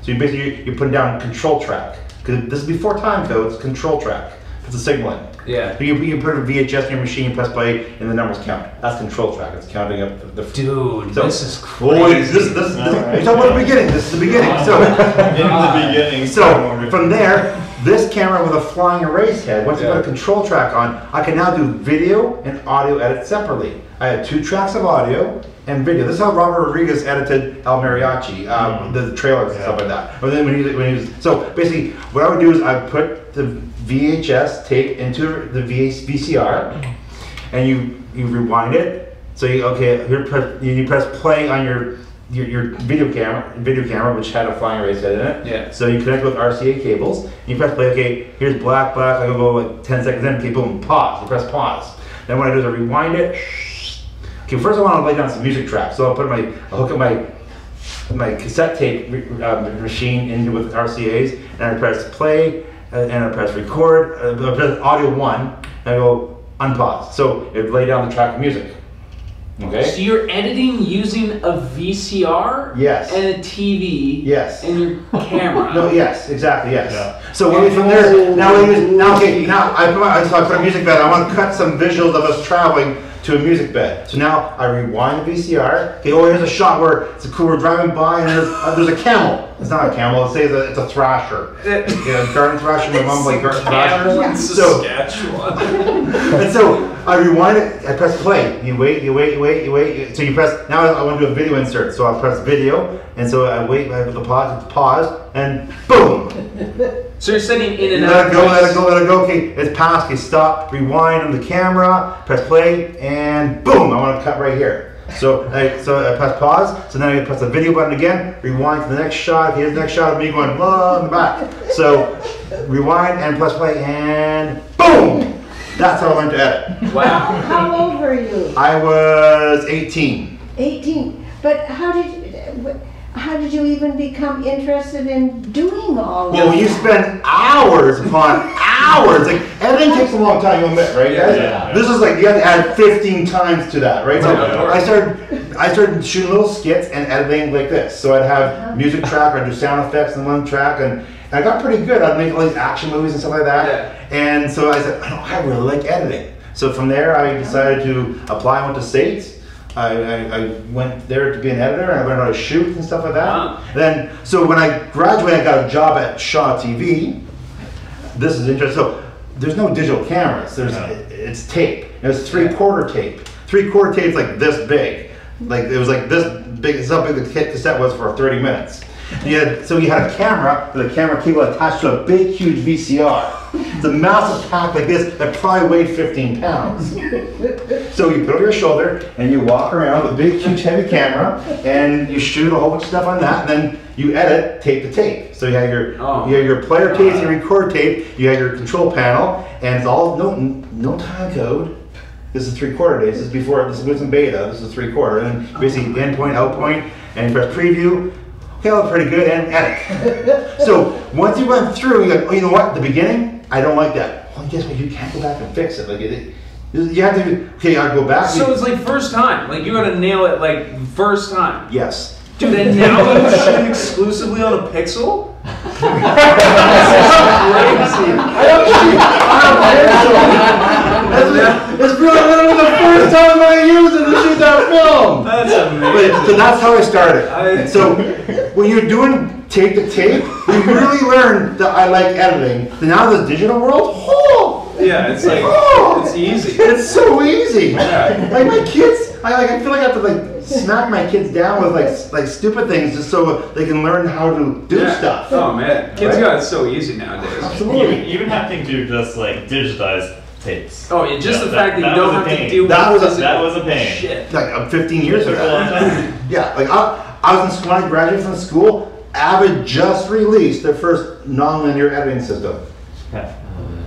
So you basically, you put down control track. Because this is before time code, it's control track. It's a signaling. Yeah. So you put a VHS in your machine, press play, and the numbers count. That's control track. It's counting up the. Dude, so, this is crazy. Well, this right. So about the beginning. This is the beginning. So in the beginning. So from there, this camera with a flying erase head. Once you put a control track on, I can now do video and audio edit separately. I had 2 tracks of audio and video. This is how Robert Rodriguez edited El Mariachi, the trailers and stuff like that. But then so basically, what I would do is I put the VHS tape into the VCR, and you rewind it. So you press play on your video camera, which had a flying erase head in it. Yeah. So you connect with RCA cables. And you press play. Okay, here's black. I go like 10 seconds in. Okay, boom. Pause. You press pause. Then what I do is I rewind it. Okay, first I want to lay down some music tracks, so I'll put my, I'll hook up my cassette tape machine in with RCA's, and I press play, and I press record, I press audio one, and I go unpause. So it lay down the track of music. Okay. So you're editing using a VCR? Yes. And a TV? Yes. And your camera? No, yes, exactly, yes. Yeah. So when we from there, now we use, now, okay, now I put a music bed, I want to cut some visuals of us traveling to a music bed. So now I rewind the VCR. Okay, oh, here's a shot where it's cool, we're driving by and there's a camel. It's not a camel, let's say it's a thrasher. You know, garden thrasher, my mom like garden thrasher. It's Saskatchewan. And so I rewind it, I press play. You wait, you wait, you wait, you wait. So you press, now I want to do a video insert. So I'll press video, and so I wait, I have the pause, and boom. So you're sending in and out. Let it go, let it go, let it go. Okay, it's past, okay, stop, rewind on the camera, press play, and boom, I want to cut right here. So I press pause, so now I press the video button again, rewind to the next shot, here's the next shot of me going blah in the back. So rewind and press play and boom! That's how I learned to edit. Wow. How old were you? I was 18. 18. But how did you even become interested in doing all that? Well, you spend hours upon hours. Like, editing takes a long time, you'll admit, right? Yeah, yeah. This is like, you have to add 15 times to that, right? So I started shooting little skits and editing like this. So I'd have music track, or I'd do sound effects in one track, and I got pretty good. I'd make all these action movies and stuff like that. Yeah. And so I said, I really like editing. So from there, I decided to apply. I went to States. I went there to be an editor, and I learned how to shoot and stuff like that. Wow. Then, so when I graduated, I got a job at Shaw TV. This is interesting. So there's no digital cameras. There's it's tape. It's three-quarter tape. Three-quarter tape's like this big. Like it was like this big. It's how big the cassette was for 30 minutes. So you had a camera with a camera cable attached to a big, huge VCR. It's a massive pack like this that probably weighed 15 pounds. So you put it over your shoulder and you walk around with a big, huge, heavy camera, and you shoot a whole bunch of stuff on that, and then you edit tape to tape. So you have your your player tapes, your record tape, you have your control panel, and it's all no time code. This is three-quarter days. This is before. This was in beta. This is three-quarter, and then basically endpoint, outpoint, and you press preview. Okay, I look pretty good, and edit. So once you went through, you're like, oh, you know what? The beginning, I don't like that. Well, guess what? You can't go back and fix it. Like you have to. Okay, I go back. So it's like first time. Like you gotta nail it. Like first time. Yes. Dude, and now you shoot exclusively on a Pixel. That's crazy. I don't shoot on a Pixel. That's really literally the first time I used it to shoot that film. That's amazing. But, so that's how I started. When you're doing tape to tape, you really learn that I like editing. So now the digital world, yeah, it's like it's easy. It's so easy. Yeah. Like my kids, I feel like I have to like smack my kids down with like stupid things just so they can learn how to do stuff. Oh man, kids got it so easy nowadays. Absolutely. Even having to just like digitize tapes. Oh, yeah, just the fact that you don't have to deal with that was a pain. Shit. Like 15 years ago. Yeah, like I was in school, I graduated from school, Avid just released their first nonlinear editing system. Yeah.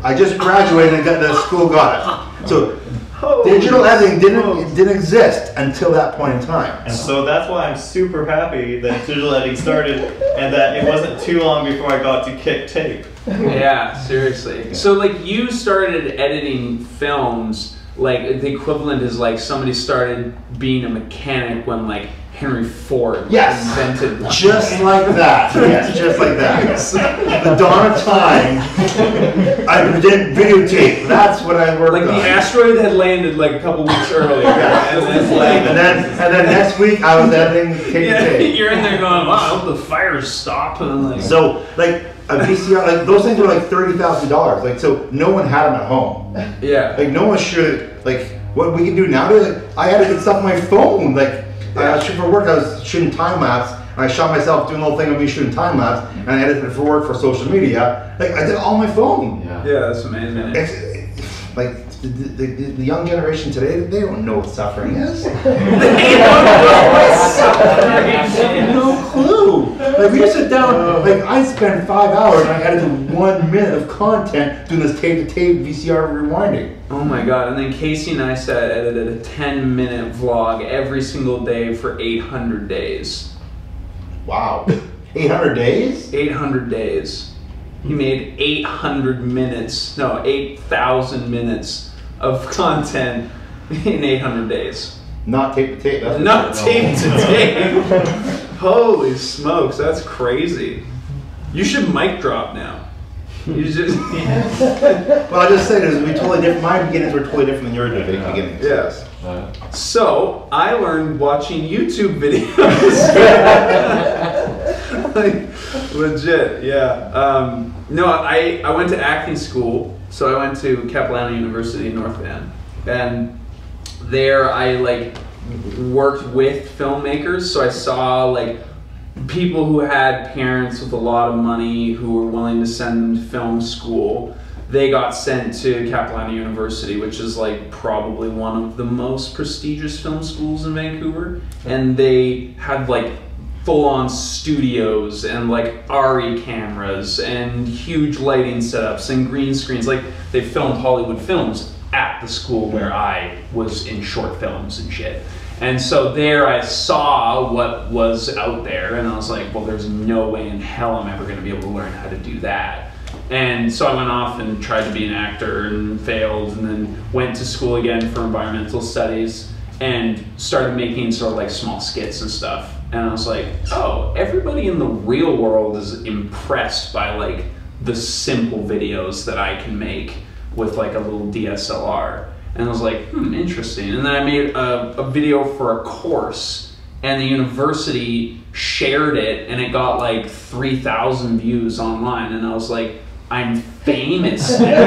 I just graduated and the school got it. So digital editing didn't exist until that point in time. And so that's why I'm super happy that digital editing started and that it wasn't too long before I got to kick tape. Yeah, seriously. So like you started editing films, like the equivalent is like somebody started being a mechanic when like Henry Ford invented one. Just like that. Yes, just like that. The dawn of time. I did videotape. That's what I worked on. Like the asteroid had landed like a couple weeks earlier. And then next week I was editing tape. You're in there going, wow, I hope the fires stop. And like, so like a VCR, like those things were like $30,000. Like so no one had them at home. Yeah. Like no one should, like what we can do nowadays, like I edited stuff on my phone. Like I was shooting for work, I was shooting time lapse, and I shot myself doing a little thing of me shooting time lapse, and I edited it for work for social media. Like, I did it all on my phone. Yeah, that's amazing. It's, like, the young generation today, they don't know what suffering is. They don't know what suffering is. No clue. Like, we just sit down, like, I spent spend 5 hours and I added 1 minute of content doing this tape-to-tape VCR rewinding. Oh my god, and then Casey and I sat edited a 10-minute vlog every single day for 800 days. Wow. 800 days? 800 days. You made 800 minutes, no, 8,000 minutes of content in 800 days. Not tape to tape. That's not tape to tape. Holy smokes, that's crazy. You should mic drop now. You just. Well, I just said is we totally different. My beginnings were totally different than your beginnings. Yes. So I learned watching YouTube videos. Like legit, yeah. No, I went to acting school, so I went to Capilano University in North Van, and there I like worked with filmmakers, so I saw like people who had parents with a lot of money who were willing to send them to film school. They got sent to Capilano University, which is like probably one of the most prestigious film schools in Vancouver, and they had like full-on studios and like RE cameras and huge lighting setups and green screens. Like they filmed Hollywood films at the school where I was in short films and shit. And so there I saw what was out there and I was like, well, there's no way in hell I'm ever gonna be able to learn how to do that. And so I went off and tried to be an actor and failed, and then went to school again for environmental studies and started making sort of like small skits and stuff. And I was like, oh, everybody in the real world is impressed by like the simple videos that I can make with like a little DSLR. And I was like, hmm, interesting. And then I made a video for a course and the university shared it and it got like 3,000 views online. And I was like, I'm famous now.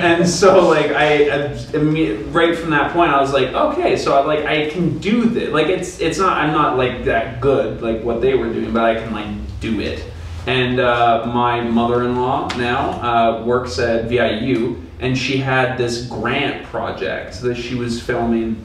And so like right from that point I was like, okay, so I can do this. Like it's not, I'm not like that good like what they were doing, but I can like do it. And my mother-in-law now works at VIU, and she had this grant project that she was filming,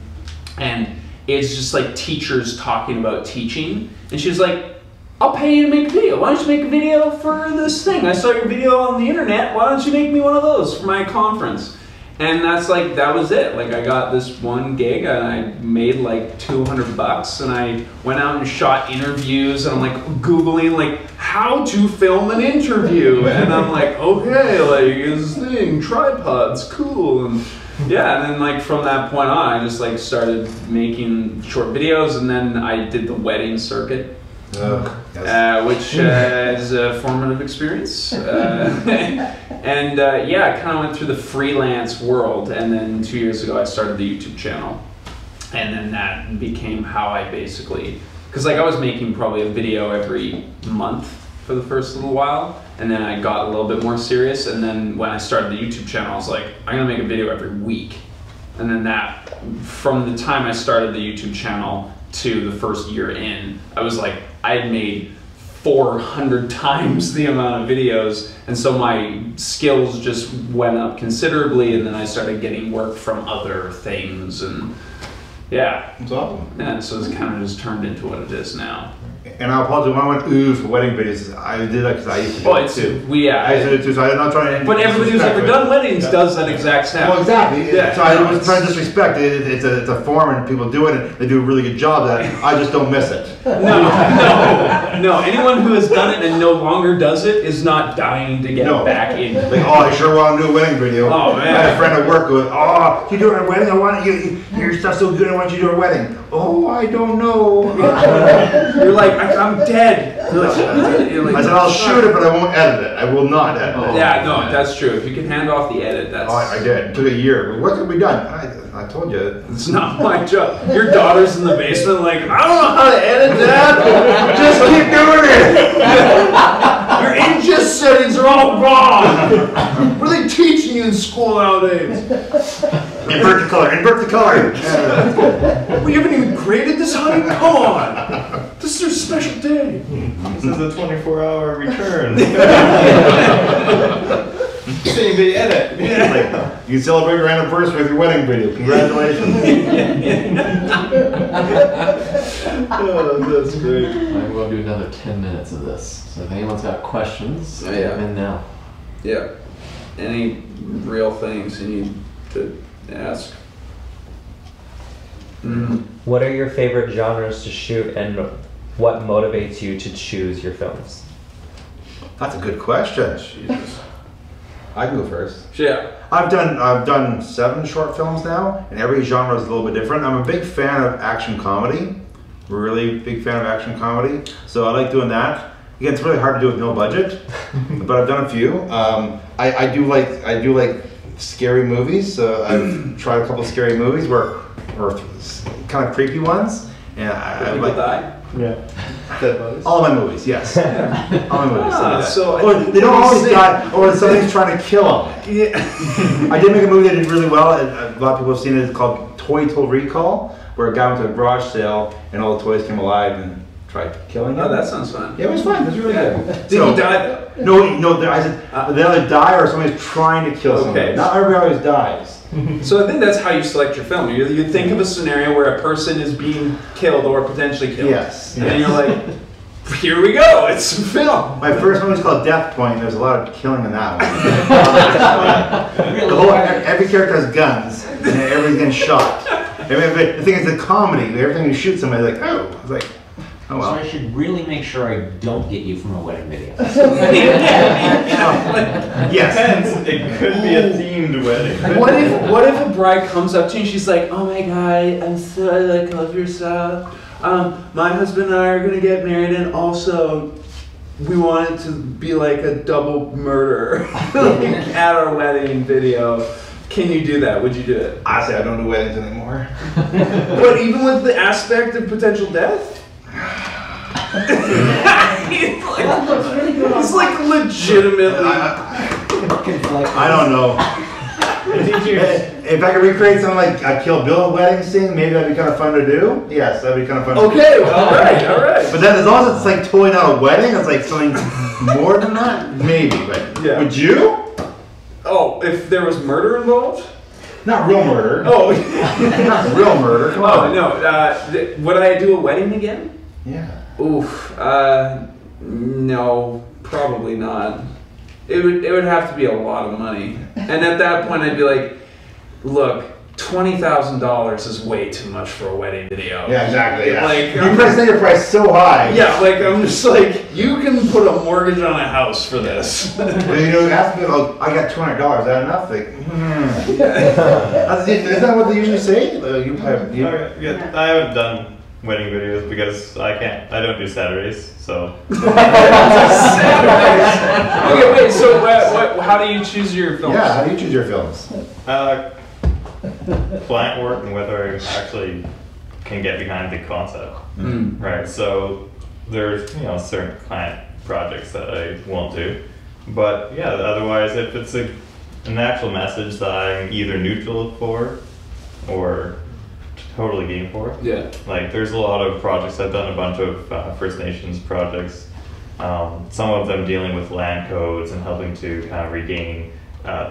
and it's just like teachers talking about teaching. And she was like, I'll pay you to make a video. Why don't you make a video for this thing? I saw your video on the internet. Why don't you make me one of those for my conference? And that's like, that was it. Like I got this one gig and I made like 200 bucks and I went out and shot interviews and I'm like Googling like how to film an interview. And I'm like, okay, like this thing, tripods, cool. And yeah, and then like from that point on, I just like started making short videos, and then I did the wedding circuit. Which is a formative experience, and yeah, I kind of went through the freelance world, and then 2 years ago I started the YouTube channel, and then that became how I basically, because like I was making probably a video every month for the first little while, and then I got a little bit more serious, and then when I started the YouTube channel I was like, I'm gonna make a video every week. And then that, from the time I started the YouTube channel to the first year in, I was like, I had made 400 times the amount of videos, and so my skills just went up considerably, and then I started getting work from other things, and yeah. That's awesome. Yeah, so it's kind of just turned into what it is now. And I apologize, when I went ooh for wedding videos, I did that because I used to do it too. Yeah, I used to do it too, so I'm not trying to... But everybody who's ever done weddings does that exact snap. Well, exactly. Yeah. So I was trying to disrespect it. It's a form and people do it, and they do a really good job at it. I just don't miss it. No. Anyone who has done it and no longer does it is not dying to get back in. Like, oh, I sure want to do a wedding video. Oh, man. I had a friend at work who was, oh, you're doing a wedding? I want you. Your stuff's so good, I want you to do a wedding. Oh, I don't know. You're like, I'm dead. I said, I'll shoot it, but I won't edit it. I will not edit it. Yeah, no, that's true. If you can hand off the edit, that's... Oh, I did. It took a year. What could be done? I told you. It's not my job. Your daughter's in the basement like, I don't know how to edit that. Just keep doing it. Your ingest settings are all wrong. What are they teaching you in school nowadays? Invert the color. Invert the color. We haven't even created this honey. Come on. This is your special day. This is a 24-hour return. Same day edit. Yeah. Like, you celebrate your anniversary with your wedding video. Congratulations. Oh, that's great. Maybe we'll do another 10 minutes of this. So if anyone's got questions, oh, yeah, in now. Yeah. Any real things you need to ask? Mm. What are your favorite genres to shoot, and what motivates you to choose your films? That's a good question. Jesus. I can go first. Yeah. I've done 7 short films now, and every genre is a little bit different. I'm a big fan of action comedy. Really big fan of action comedy. So I like doing that. Again, it's really hard to do with no budget, but I've done a few. I do like scary movies. So I've tried a couple of scary movies where, or kind of creepy ones, and I like that. Yeah. All my movies, yes. Yeah. All my movies. Ah, so or they don't always die, or something's trying to kill them. Yeah. I did make a movie that did really well, and a lot of people have seen it. It's called Total Recall, where a guy went to a garage sale and all the toys came alive and tried killing him. Oh, that sounds fun. Yeah, it was fun. It was really good. Did he die? No, no. I said they either die or somebody's trying to kill somebody. Not everybody always dies. So I think that's how you select your film. You think of a scenario where a person is being killed or potentially killed. Yes. And then you're like, here we go, it's a film. My first one was called Death Point, and there's a lot of killing in that one. Every character has guns, and everybody's getting shot. The thing is, the comedy, everything you shoot somebody, like, oh. It's like, oh, well. So I should really make sure I don't get you from a wedding video. Yes, it could be a themed wedding. What if a bride comes up to you and she's like, "Oh my God, I love your stuff. My husband and I are gonna get married, and also we want it to be like a double murder at our wedding video. Can you do that? Would you do it?" Honestly, I don't do weddings anymore. But even with the aspect of potential death. It's like legitimately. I don't know. If I could recreate something like a Kill Bill wedding scene, maybe that'd be kind of fun to do. Yes, that'd be kind of fun. Okay, all right. But then as long as it's like totally not a wedding, it's like something more than that, maybe. But yeah. Would you? Oh, if there was murder involved. Not real murder. Oh, not real murder. Come on. Oh no. Would I do a wedding again? Yeah. Oof. No, probably not. It would have to be a lot of money, and at that point I'd be like, look, $20,000 is way too much for a wedding video. Yeah, exactly. Yeah. Like you set your price so high. Yeah, like I'm just like, you can put a mortgage on a house for this. Well, you know, ask me, oh, I got $200. Is that enough? Like, Is that what they usually say? I haven't done wedding videos because I can't. I don't do Saturdays, so. Saturdays. Okay, wait. So, how do you choose your films? Yeah, how do you choose your films? Client work and whether I actually can get behind the concept. Mm. Right, so there's, you know, certain client projects that I won't do, but yeah, otherwise if it's an actual message that I'm either neutral for or totally game for, yeah, like there's a lot of projects. I've done a bunch of First Nations projects, some of them dealing with land codes and helping to kind of regain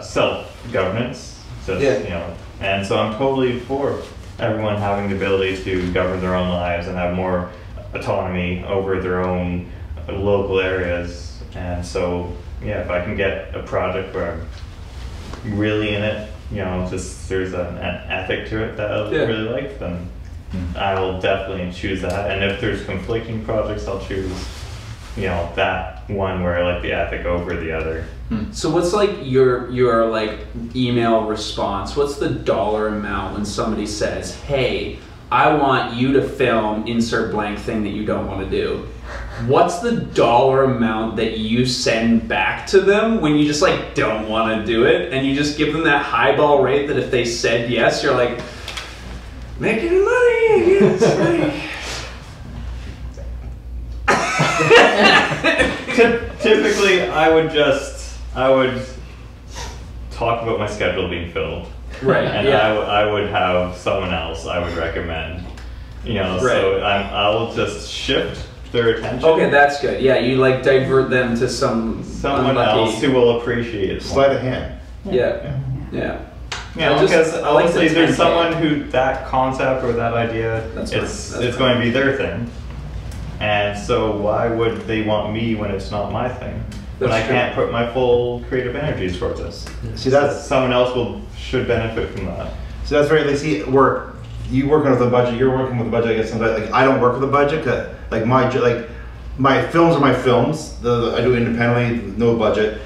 self-governance. So yeah, you know, and so I'm totally for everyone having the ability to govern their own lives and have more autonomy over their own local areas. And so, yeah, if I can get a project where I'm really in it, you know, just there's an ethic to it that I really like, then I will definitely choose that. And if there's conflicting projects, I'll choose, you know, that one where I like the ethic over the other. So what's like your like email response? What's the dollar amount when somebody says, "Hey, I want you to film insert blank thing that you don't want to do"? What's the dollar amount that you send back to them when you just like don't want to do it, and you just give them that highball rate that if they said yes, you're like, make it money, Typically, I would talk about my schedule being filled, right? And yeah, I would have someone else I would recommend, you know. Right. So I'll just shift their attention. Okay, that's good. Yeah, you like divert them to someone else who will appreciate it. Sleight of hand. Yeah, yeah. Yeah, because honestly, there's someone who that concept or that idea, it's going to be their thing. And so why would they want me when it's not my thing? But I can't put my full creative energies towards this. See, that's someone else should benefit from that. So that's right. Like, see, you working with a budget. You're working with a budget. I guess sometimes, like, I don't work with a budget. Like my films are my films. I do independently, no budget.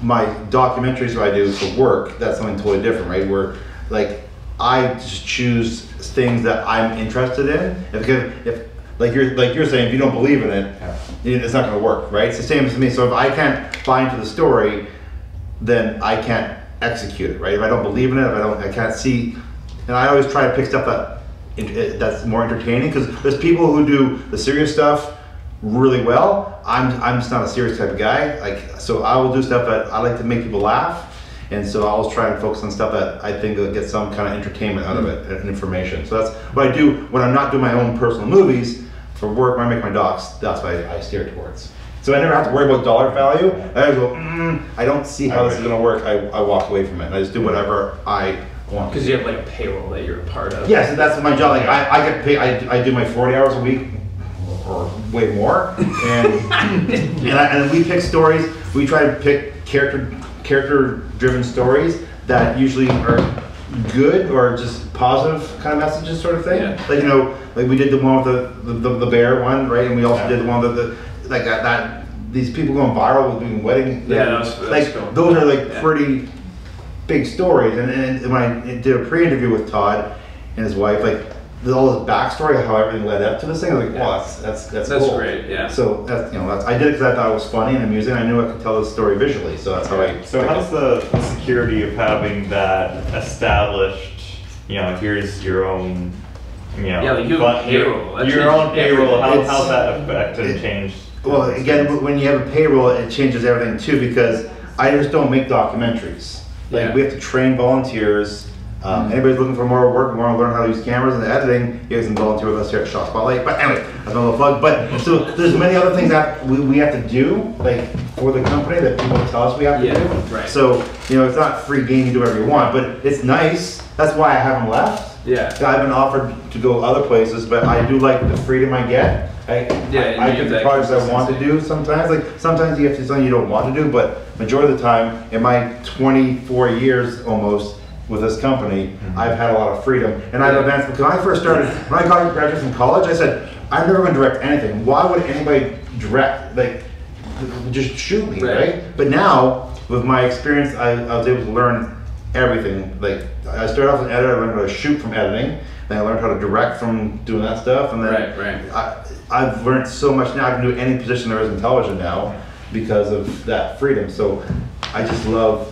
My documentaries that I do for work, that's something totally different, right? Where, like, I just choose things that I'm interested in. If like you're saying, if you don't believe in it, it's not going to work, right? It's the same as me. So if I can't buy into the story, then I can't execute it, right? If I don't believe in it, if I can't see. And I always try to pick stuff that's more entertaining, because there's people who do the serious stuff really well. I'm just not a serious type of guy. Like, so I will do stuff that I like to make people laugh. And so I'll try and focus on stuff that I think will get some kind of entertainment out of it and information. So that's what I do when I'm not doing my own personal movies. For work, when I make my docs, that's what I steer towards. So I never have to worry about dollar value. I go, I don't see how this is going to work. I walk away from it. And I just do whatever I want. Because you have, like, payroll that you're a part of. Yes, yeah, so that's my job. Like, I get paid. I do my 40 hours a week, or way more. And and we pick stories. We try to pick character-driven stories that usually are good or just positive kind of messages, sort of thing. Yeah. Like, you know, like we did the one with the bear one, right? And we also did the one with that these people going viral with doing wedding. Yeah, that was those are pretty big stories. And when I did a pre-interview with Todd and his wife, like, there's all this backstory of how everything led up to this thing. I was like, wow, that's cool. Great, yeah. So that's, you know, I did it because I thought it was funny and amusing. I knew I could tell the story visually, so that's how I. So how's the security of having that established? You know, here's your own, you know, yeah, like you have payroll. Your own payroll. How's that affected and changed? Well, again, when you have a payroll, it changes everything too, because I just don't make documentaries. Like, we have to train volunteers. Anybody's looking for more work and want to learn how to use cameras and editing, you guys can volunteer with us here at Shaw Spotlight. But anyway, that's my little plug. But so there's many other things that we have to do, like, for the company that people tell us we have to do. Right. So, you know, it's not free game, you do whatever you want, but it's nice. That's why I haven't left. Yeah. I've been offered to go other places, but I do like the freedom I get. I do the projects I want to do sometimes. Like, sometimes you have to do something you don't want to do, but majority of the time, in my 24 years almost, with this company, I've had a lot of freedom, and I've advanced. Because when I first started, when I graduated from college, I said, I'm never going to direct anything. Why would anybody direct? Like, just shoot me, right? But now, with my experience, I was able to learn everything. Like, I started off as an editor, I learned how to shoot from editing, then I learned how to direct from doing that stuff, and then I've learned so much now. I can do any position there is in television now because of that freedom. So I just love.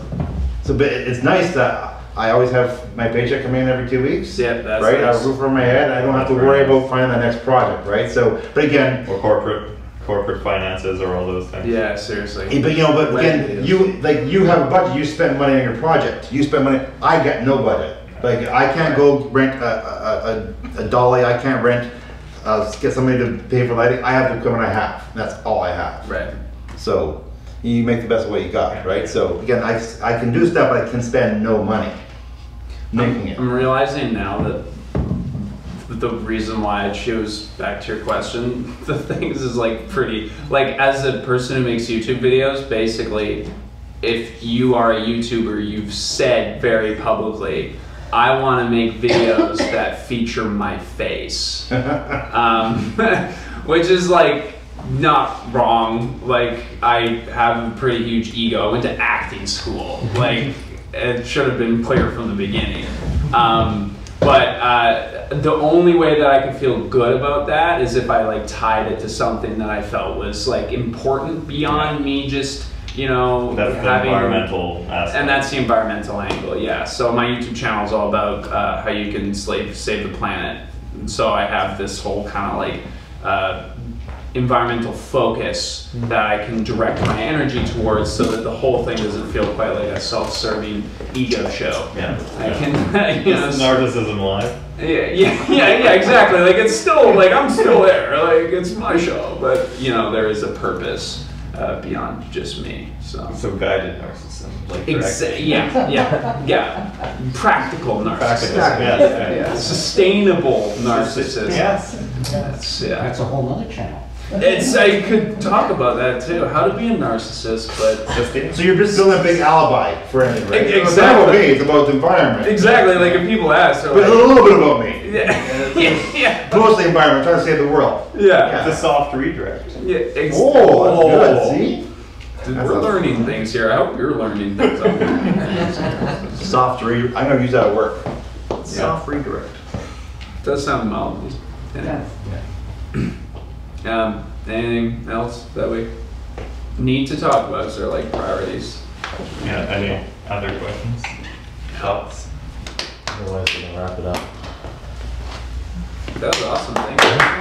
So, but it's nice that I always have my paycheck coming in every 2 weeks, right? Nice. I have a roof over my head. I don't have to worry about finding the next project, right? So, but again, or corporate finances, or all those things. Yeah, seriously. But, you know, but again, you have a budget. You spend money on your project. You spend money. I got no budget. Like, I can't go rent a dolly. I can't rent. Get somebody to pay for lighting. I have the equipment I have. That's all I have. Right. So you make the best of what you got, right? So again, I can do stuff, but I can spend no money making it. I'm realizing now that the reason why I chose, back to your question, the things is as a person who makes YouTube videos, basically, if you are a YouTuber, you've said very publicly, I want to make videos that feature my face, which is not wrong. Like, I have a pretty huge ego. I went to acting school. Like, it should have been clear from the beginning. The only way that I could feel good about that is if I tied it to something that I felt was important beyond me just, you know, that's having the environmental aspect. And that's the environmental angle. Yeah. So my YouTube channel is all about how you can save the planet. And so I have this whole kind of environmental focus that I can direct my energy towards, so that the whole thing doesn't feel quite like a self-serving ego show. Yeah, I can. You know, is narcissism live? Yeah, exactly. It's still I'm still there. It's my show, but you know there is a purpose beyond just me. So guided narcissism, practical narcissism, sustainable narcissism. Yes. That's, yeah. That's a whole other channel. It's, I could talk about that too. How to be a narcissist, but so you're just building a big alibi for anything, right? Exactly. It's not about me. It's about the environment. Exactly. Like if people ask, but like, a little bit about me. Yeah. Yeah. Yeah. Mostly environment. Trying to save the world. Yeah. It's a soft redirect. Yeah. Exactly. Oh, good. See? Dude, we're learning things here. I hope you're learning things. Soft redirect. I'm gonna use that at work. Yeah. Soft redirect. It does sound mild. Yeah. Yeah. Anything else that we need to talk about? Is there like priorities? Yeah, any other questions? Thoughts? Otherwise, we're gonna wrap it up. That was awesome. Thank you.